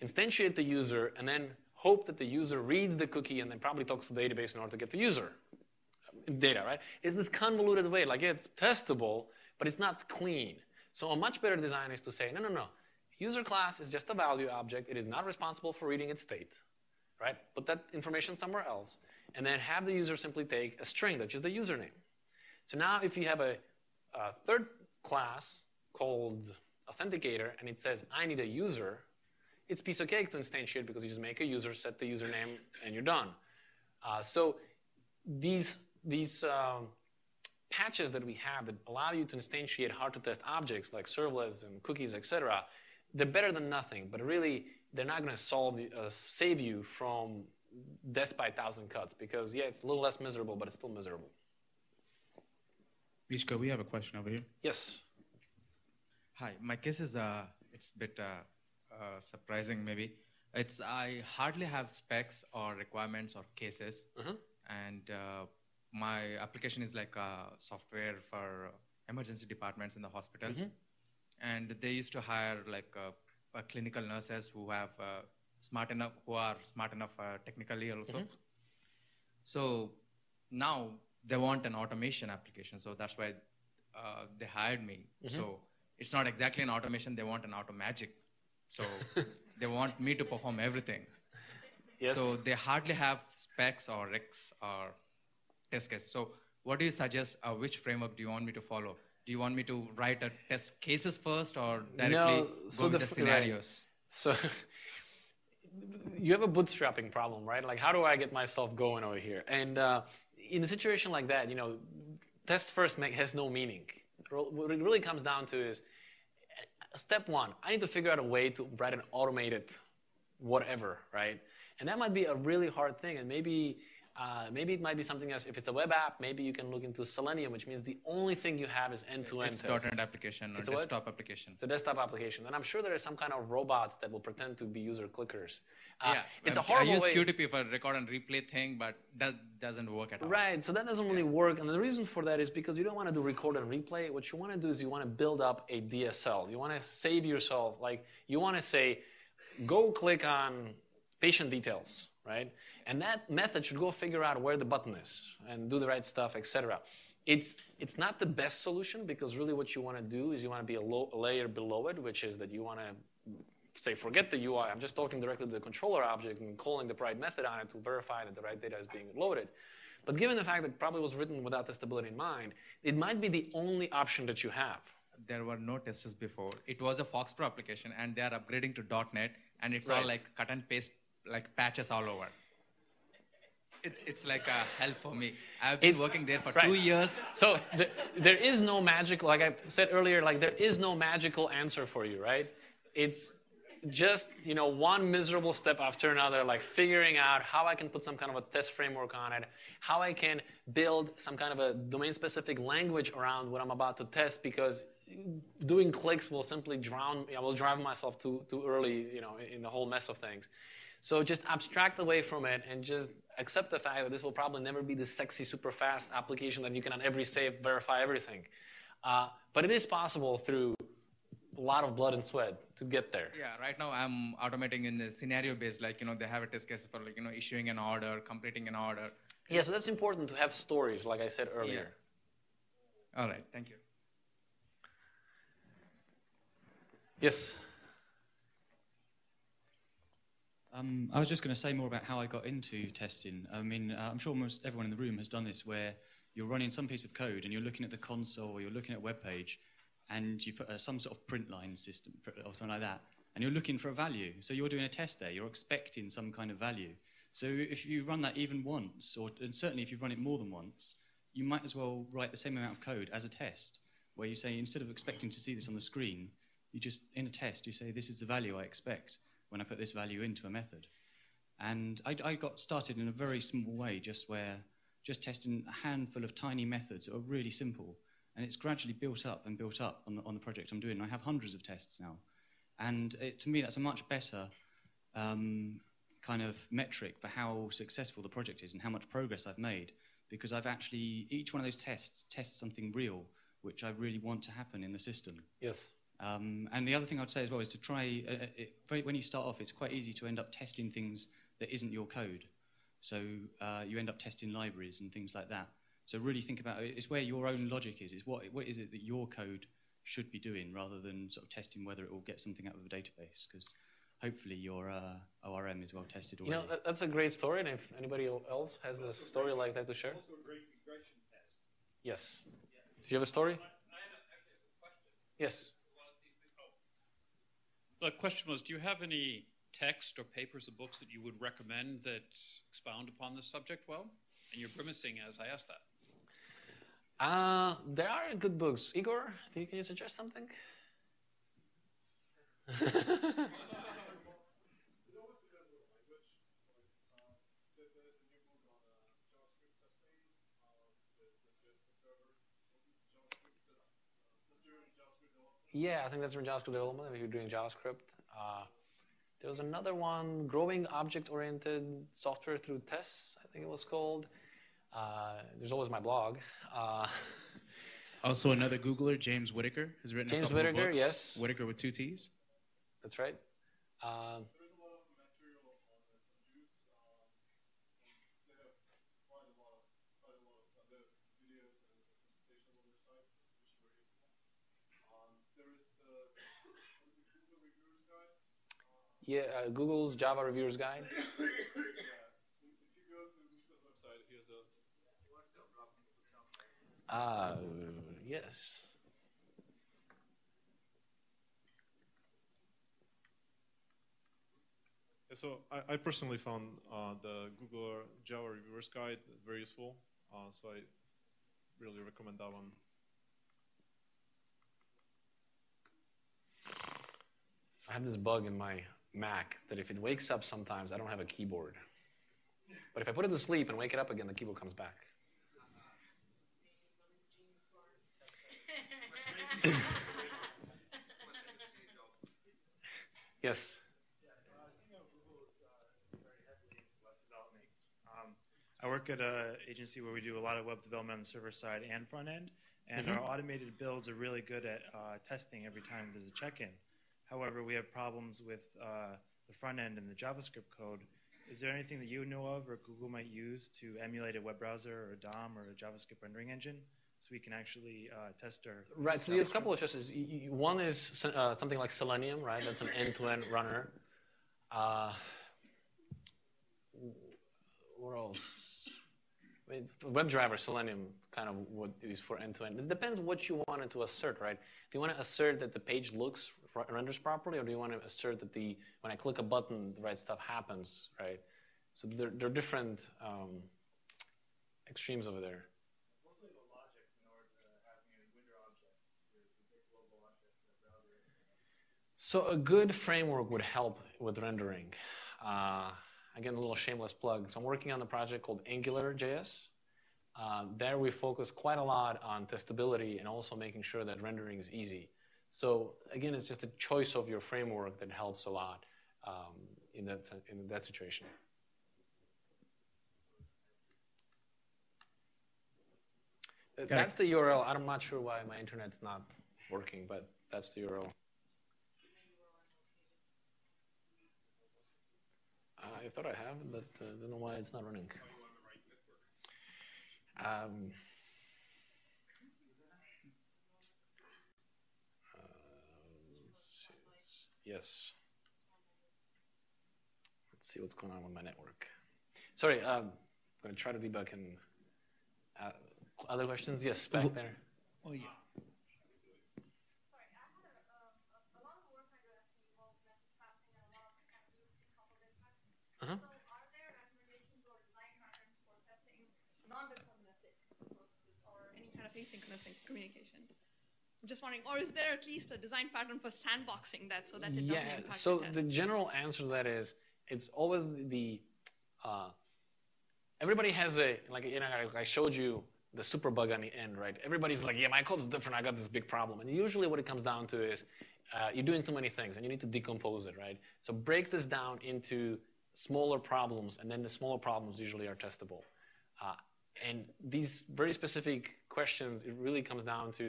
instantiate the user, and then hope that the user reads the cookie and then probably talks to the database in order to get the user data, right? It's this convoluted way. Like, it's testable, but it's not clean. So a much better design is to say, no. User class is just a value object. It is not responsible for reading its state, right? Put that information somewhere else, and then have the user simply take a string, that's just the username. So now if you have a third class called authenticator, and it says, I need a user, it's piece of cake to instantiate because you just make a user, set the username, and you're done. So these patches that we have that allow you to instantiate hard-to-test objects like servlets and cookies, etc., they're better than nothing, but really they're not going to save you from death by a thousand cuts because, yeah, it's a little less miserable, but it's still miserable. Miško, we have a question over here. Yes. Hi. My case is it's a bit... surprising, maybe. I hardly have specs or requirements or cases, mm-hmm. and my application is like a software for emergency departments in the hospitals, mm-hmm. and they used to hire like clinical nurses who have smart enough technically also. Mm-hmm. So now they want an automation application, so that's why they hired me. Mm-hmm. So it's not exactly an automation; they want an automagic. So they want me to perform everything. Yes. So they hardly have specs or recs or test cases. So what do you suggest? Which framework do you want me to follow? Do you want me to write a test cases first or directly go with the scenarios? Right. So you have a bootstrapping problem, right? Like, how do I get myself going over here? And in a situation like that, test first has no meaning. What it really comes down to is, step one, I need to figure out a way to write an automated whatever, right? And that might be a really hard thing, and maybe it might be something else. If it's a web app, maybe you can look into Selenium, which means the only thing you have is end-to-end. It's a .NET application or desktop application. It's a desktop application. And I'm sure there are some kind of robots that will pretend to be user clickers. Yeah, it's a horrible way. I use QTP for record and replay thing, but that doesn't work at all. Right, so that doesn't really work. And the reason for that is because you don't want to do record and replay. What you want to do is you want to build up a DSL. You want to save yourself. Like, you want to say, go click on patient details. Right? And that method should go figure out where the button is and do the right stuff, etc. It's not the best solution because really what you want to do is you want to be a layer below it, which is that you want to say, forget the UI. I'm just talking directly to the controller object and calling the right method on it to verify that the right data is being loaded. But given the fact that it probably was written without testability in mind, it might be the only option that you have. There were no testers before. It was a FoxPro application, and they are upgrading to .NET, and it's all like cut and paste, like patches all over. It's like a hell for me. I've been working there for 2 years. So there is no magic, like I said earlier, like there is no magical answer for you, right? It's just, one miserable step after another, like figuring out how I can put some kind of a test framework on it, how I can build some kind of a domain-specific language around what I'm about to test, because doing clicks will simply drive myself too early, in the whole mess of things. So just abstract away from it and just accept the fact that this will probably never be this sexy, super fast application that you can on every save verify everything. But it is possible through a lot of blood and sweat to get there. Yeah, right now I'm automating in the scenario based, like, they have a test case for, like, issuing an order, completing an order. Yeah, so that's important to have stories, like I said earlier. Yeah. All right, thank you. Yes. I was just going to say more about how I got into testing. I mean, I'm sure most everyone in the room has done this, where you're running some piece of code and you're looking at the console, or you're looking at a web page, and you put some sort of print line system or something like that, and you're looking for a value. So you're doing a test there. You're expecting some kind of value. So if you run that even once, or and certainly if you run it more than once, you might as well write the same amount of code as a test, where you say, instead of expecting to see this on the screen, you just, in a test, you say, this is the value I expect when I put this value into a method. And I got started in a very small way, just testing a handful of tiny methods that are really simple. And it's gradually built up and built up on the project I'm doing. I have hundreds of tests now. And it, to me, that's a much better kind of metric for how successful the project is and how much progress I've made, because I've actually, each one of those tests tests something real, which I really want to happen in the system. Yes. And the other thing I'd say as well is to try, when you start off, it's quite easy to end up testing things that isn't your code. So you end up testing libraries and things like that. So really think about it. It's where your own logic is. It's what is it that your code should be doing, rather than sort of testing whether it will get something out of a database, because hopefully your ORM is well tested already. You know, that's a great story, and if anybody else has a story like that to share. Also a great regression test. Yes. Yeah. Do you have a story? I actually have a question. Yes. The question was, do you have any text or papers or books that you would recommend that expound upon this subject well? And you're grimacing as I asked that. There are good books. Igor, can you suggest something? Yeah, I think that's from JavaScript development, if you're doing JavaScript. There was another one, Growing Object-Oriented Software Through Tests, I think it was called. There's always my blog. Also another Googler, James Whitaker, has written a couple of books. James Whitaker, yes. Whitaker with 2 T's. That's right. There is a lot of material on the news. They have quite a lot of other videos and presentations on their site, which are very useful. There is the Google Reviewers Guide. Yeah, Google's Java Reviewers Guide. Yes. So I personally found the Google Java Reviewers Guide very useful. So I really recommend that one. I have this bug in my Mac that if it wakes up sometimes, I don't have a keyboard. But if I put it to sleep and wake it up again, the keyboard comes back. Yes. I work at an agency where we do a lot of web development on the server side and front end, and our automated builds are really good at testing every time there's a check-in. However, we have problems with the front end and the JavaScript code. Is there anything that you know of or Google might use to emulate a web browser or a DOM or a JavaScript rendering engine? So we can actually test our... Right, so there's a couple of choices. One is something like Selenium, right? That's an end-to-end runner. What else? I mean, Webdriver, Selenium, kind of what is for end-to-end. It depends what you want to assert, right? Do you want to assert that the page looks, renders properly, or do you want to assert that the when I click a button, the right stuff happens, right? So there are different extremes over there. So a good framework would help with rendering. Again, a little shameless plug. So I'm working on a project called AngularJS. There we focus quite a lot on testability and also making sure that rendering is easy. So again, it's just a choice of your framework that helps a lot in that situation. That's the URL. I'm not sure why my internet's not working, but that's the URL. I thought I have, but I don't know why it's not running. Yes. Let's see what's going on with my network. Sorry, I'm going to try to debug. And other questions? Yes, back there. Oh, yeah. Sorry, I had a lot of work I got involved in. asynchronous communication. I'm just wondering, or is there at least a design pattern for sandboxing that so that it doesn't impact the test? So the general answer to that is it's always the everybody has a, like I showed you the super bug on the end, right? Everybody's like, yeah, my code's different. I got this big problem. And usually what it comes down to is you're doing too many things and you need to decompose it, right? So break this down into smaller problems, and then the smaller problems usually are testable. And these very specific questions, it really comes down to,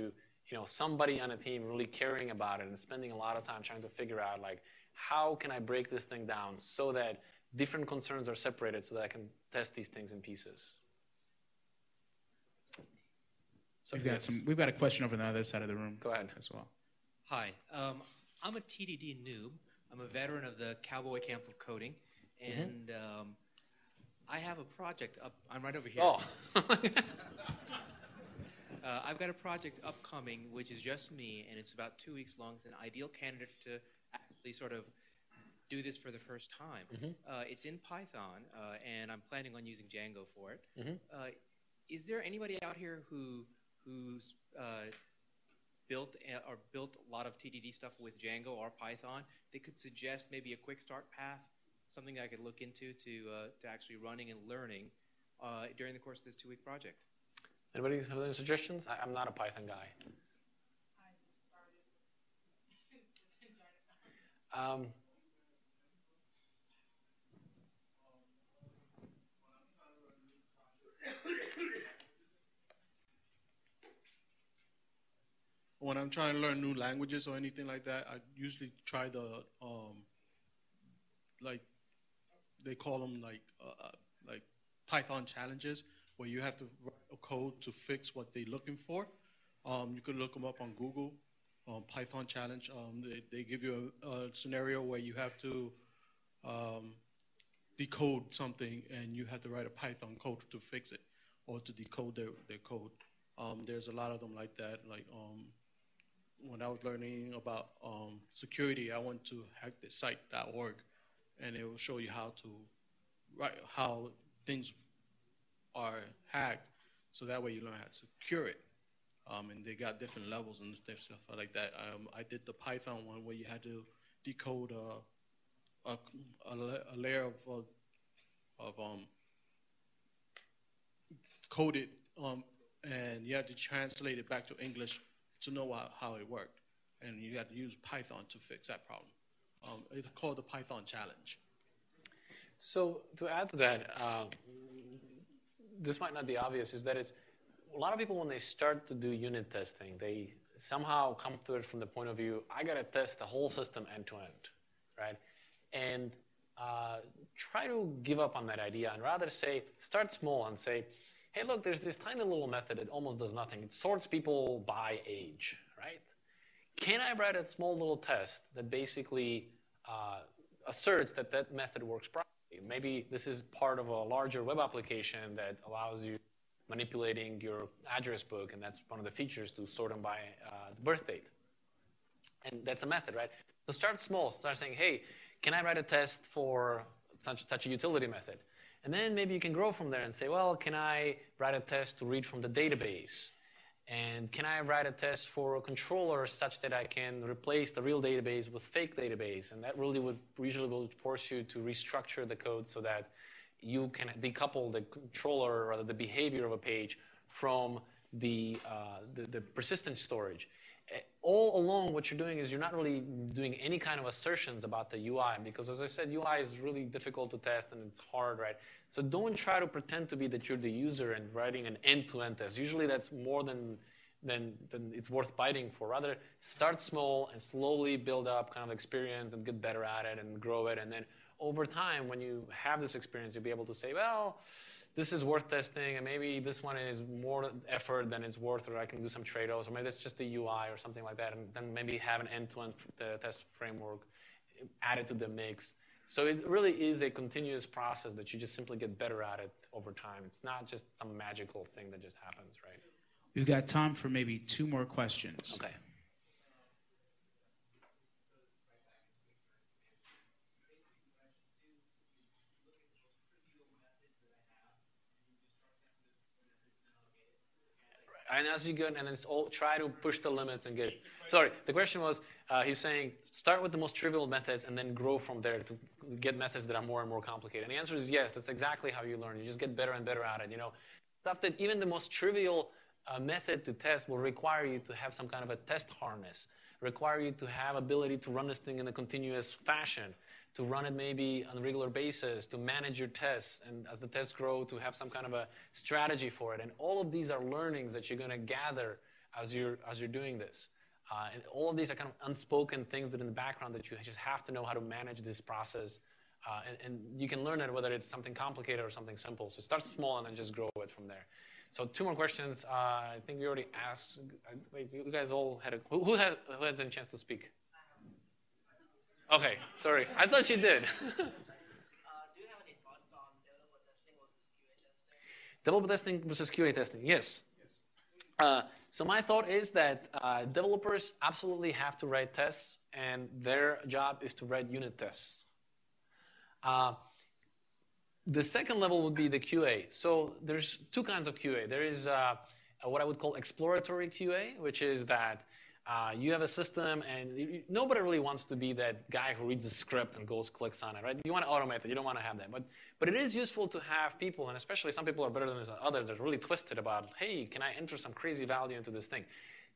you know, somebody on a team really caring about it and spending a lot of time trying to figure out, like, how can I break this thing down so that different concerns are separated so that I can test these things in pieces. So we've got a question over on the other side of the room. Go ahead. As well. Hi. I'm a TDD noob. I'm a veteran of the cowboy camp of coding. And I have a project up. I'm right over here. Oh. I've got a project upcoming, which is just me, and it's about 2 weeks long. It's an ideal candidate to actually sort of do this for the first time. It's in Python, and I'm planning on using Django for it. Is there anybody out here who's built a lot of TDD stuff with Django or Python? They could suggest maybe a quick start path, something I could look into to actually running and learning during the course of this 2 week project. Anybody have any suggestions? I'm not a Python guy. When I'm trying to learn new languages or anything like that, I usually try the like they call them like Python challenges, where you have to write a code to fix what they're looking for. You can look them up on Google. Python challenge. They give you a scenario where you have to decode something, and you have to write a Python code to fix it or to decode their code. There's a lot of them like that. Like when I was learning about security, I went to hackthisite.org, and it will show you how to write how things are hacked, so that way you learn how to secure it. And they got different levels and stuff like that. I did the Python one where you had to decode a layer of coded, and you had to translate it back to English to know how it worked. And you had to use Python to fix that problem. It's called the Python challenge. So to add to that, this might not be obvious, is that it's a lot of people, when they start to do unit testing, they somehow come to it from the point of view, I got to test the whole system end to end, right? And try to give up on that idea and rather say, start small and say, hey, look, there's this tiny little method that almost does nothing. It sorts people by age, right? Can I write a small little test that basically asserts that that method works properly? Maybe this is part of a larger web application that allows you manipulating your address book, and that's one of the features to sort them by birth date. And that's a method, right? So start small. Start saying, hey, can I write a test for such a utility method? And then maybe you can grow from there and say, well, can I write a test to read from the database? And can I write a test for a controller such that I can replace the real database with fake database? And that really would usually force you to restructure the code so that you can decouple the controller or the behavior of a page from the persistent storage. All along, what you're doing is you're not really doing any kind of assertions about the UI, because as I said, UI is really difficult to test and it's hard, right? So don't try to pretend to be that you're the user and writing an end-to-end test. Usually that's more than it's worth fighting for. Rather, start small and slowly build up kind of experience and get better at it and grow it, and then over time, when you have this experience, you'll be able to say, well, this is worth testing, and maybe this one is more effort than it's worth, or I can do some trade-offs, or maybe it's just the UI or something like that, and then maybe have an end-to-end test framework added to the mix. So it really is a continuous process that you just simply get better at it over time. It's not just some magical thing that just happens, right? We've got time for maybe two more questions. Okay. and as you go and it's all, try to push the limits and get it. Sorry, the question was, he's saying start with the most trivial methods and then grow from there to get methods that are more and more complicated. And the answer is yes, that's exactly how you learn. You just get better and better at it. You know, stuff that even the most trivial method to test will require you to have some kind of a test harness, require you to have ability to run this thing in a continuous fashion, to run it maybe on a regular basis, to manage your tests, and as the tests grow, to have some kind of a strategy for it. And all of these are learnings that you're going to gather as you're doing this. And all of these are kind of unspoken things that in the background that you just have to know how to manage this process. And you can learn it whether it's something complicated or something simple. So start small and then just grow it from there. So 2 more questions. I think we already asked. Wait, you guys all had a, who had a chance to speak? Okay, sorry. I thought she did. Do you have any thoughts on developer testing versus QA testing? Yes. So my thought is that developers absolutely have to write tests, and their job is to write unit tests. The second level would be the QA. So there's 2 kinds of QA. There is what I would call exploratory QA, which is that you have a system, and nobody really wants to be that guy who reads a script and goes clicks on it, right? You want to automate it. You don't want to have that. But it is useful to have people, and especially some people are better than others, that are really twisted about, hey, can I enter some crazy value into this thing?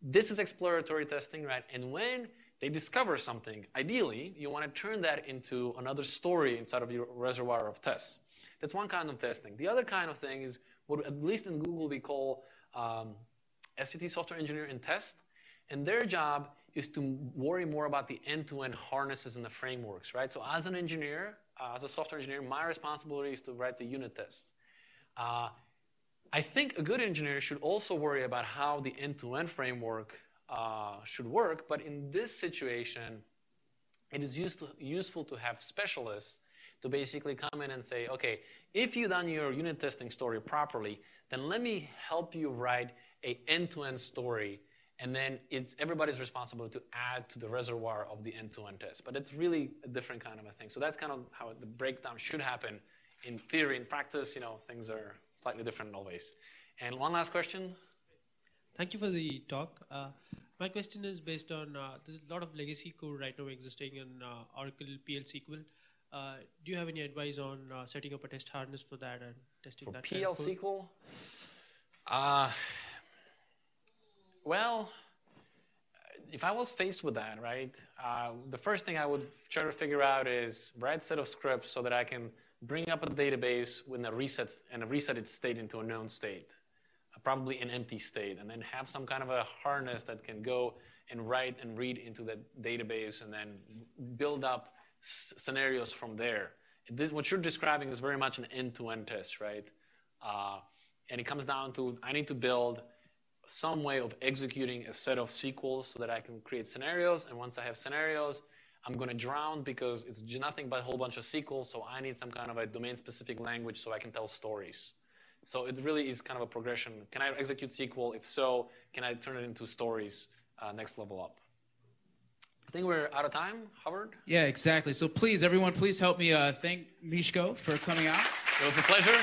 This is exploratory testing, right? And when they discover something, ideally, you want to turn that into another story inside of your reservoir of tests. That's one kind of testing. The other kind of thing is what, at least in Google, we call STT, software engineer in test. And their job is to worry more about the end-to-end harnesses and the frameworks, right? So as an engineer, as a software engineer, my responsibility is to write the unit tests. I think a good engineer should also worry about how the end-to-end framework should work. But in this situation, it is useful to have specialists to basically come in and say, okay, if you've done your unit testing story properly, then let me help you write an end-to-end story. And then it's everybody's responsible to add to the reservoir of the end-to-end test. But it's really a different kind of a thing. So that's kind of how the breakdown should happen in theory. In practice, you know, things are slightly different always. And one last question. Thank you for the talk. My question is based on there's a lot of legacy code right now existing in Oracle PL/SQL. Do you have any advice on setting up a test harness for that and testing that? For PL/SQL? Well, if I was faced with that, right, the first thing I would try to figure out is write a set of scripts so that I can bring up a database when reset its state into a known state, probably an empty state, and then have some kind of a harness that can go and write and read into that database and then build up scenarios from there. This, what you're describing is very much an end-to-end test, right? And it comes down to I need to build some way of executing a set of SQLs so that I can create scenarios, and once I have scenarios, I'm going to drown because it's nothing but a whole bunch of SQLs, so I need some kind of a domain-specific language so I can tell stories. So it really is kind of a progression. Can I execute SQL? If so, can I turn it into stories? Next level up. I think we're out of time, Howard? Yeah, exactly. So please, everyone, please help me thank Miško for coming out. It was a pleasure.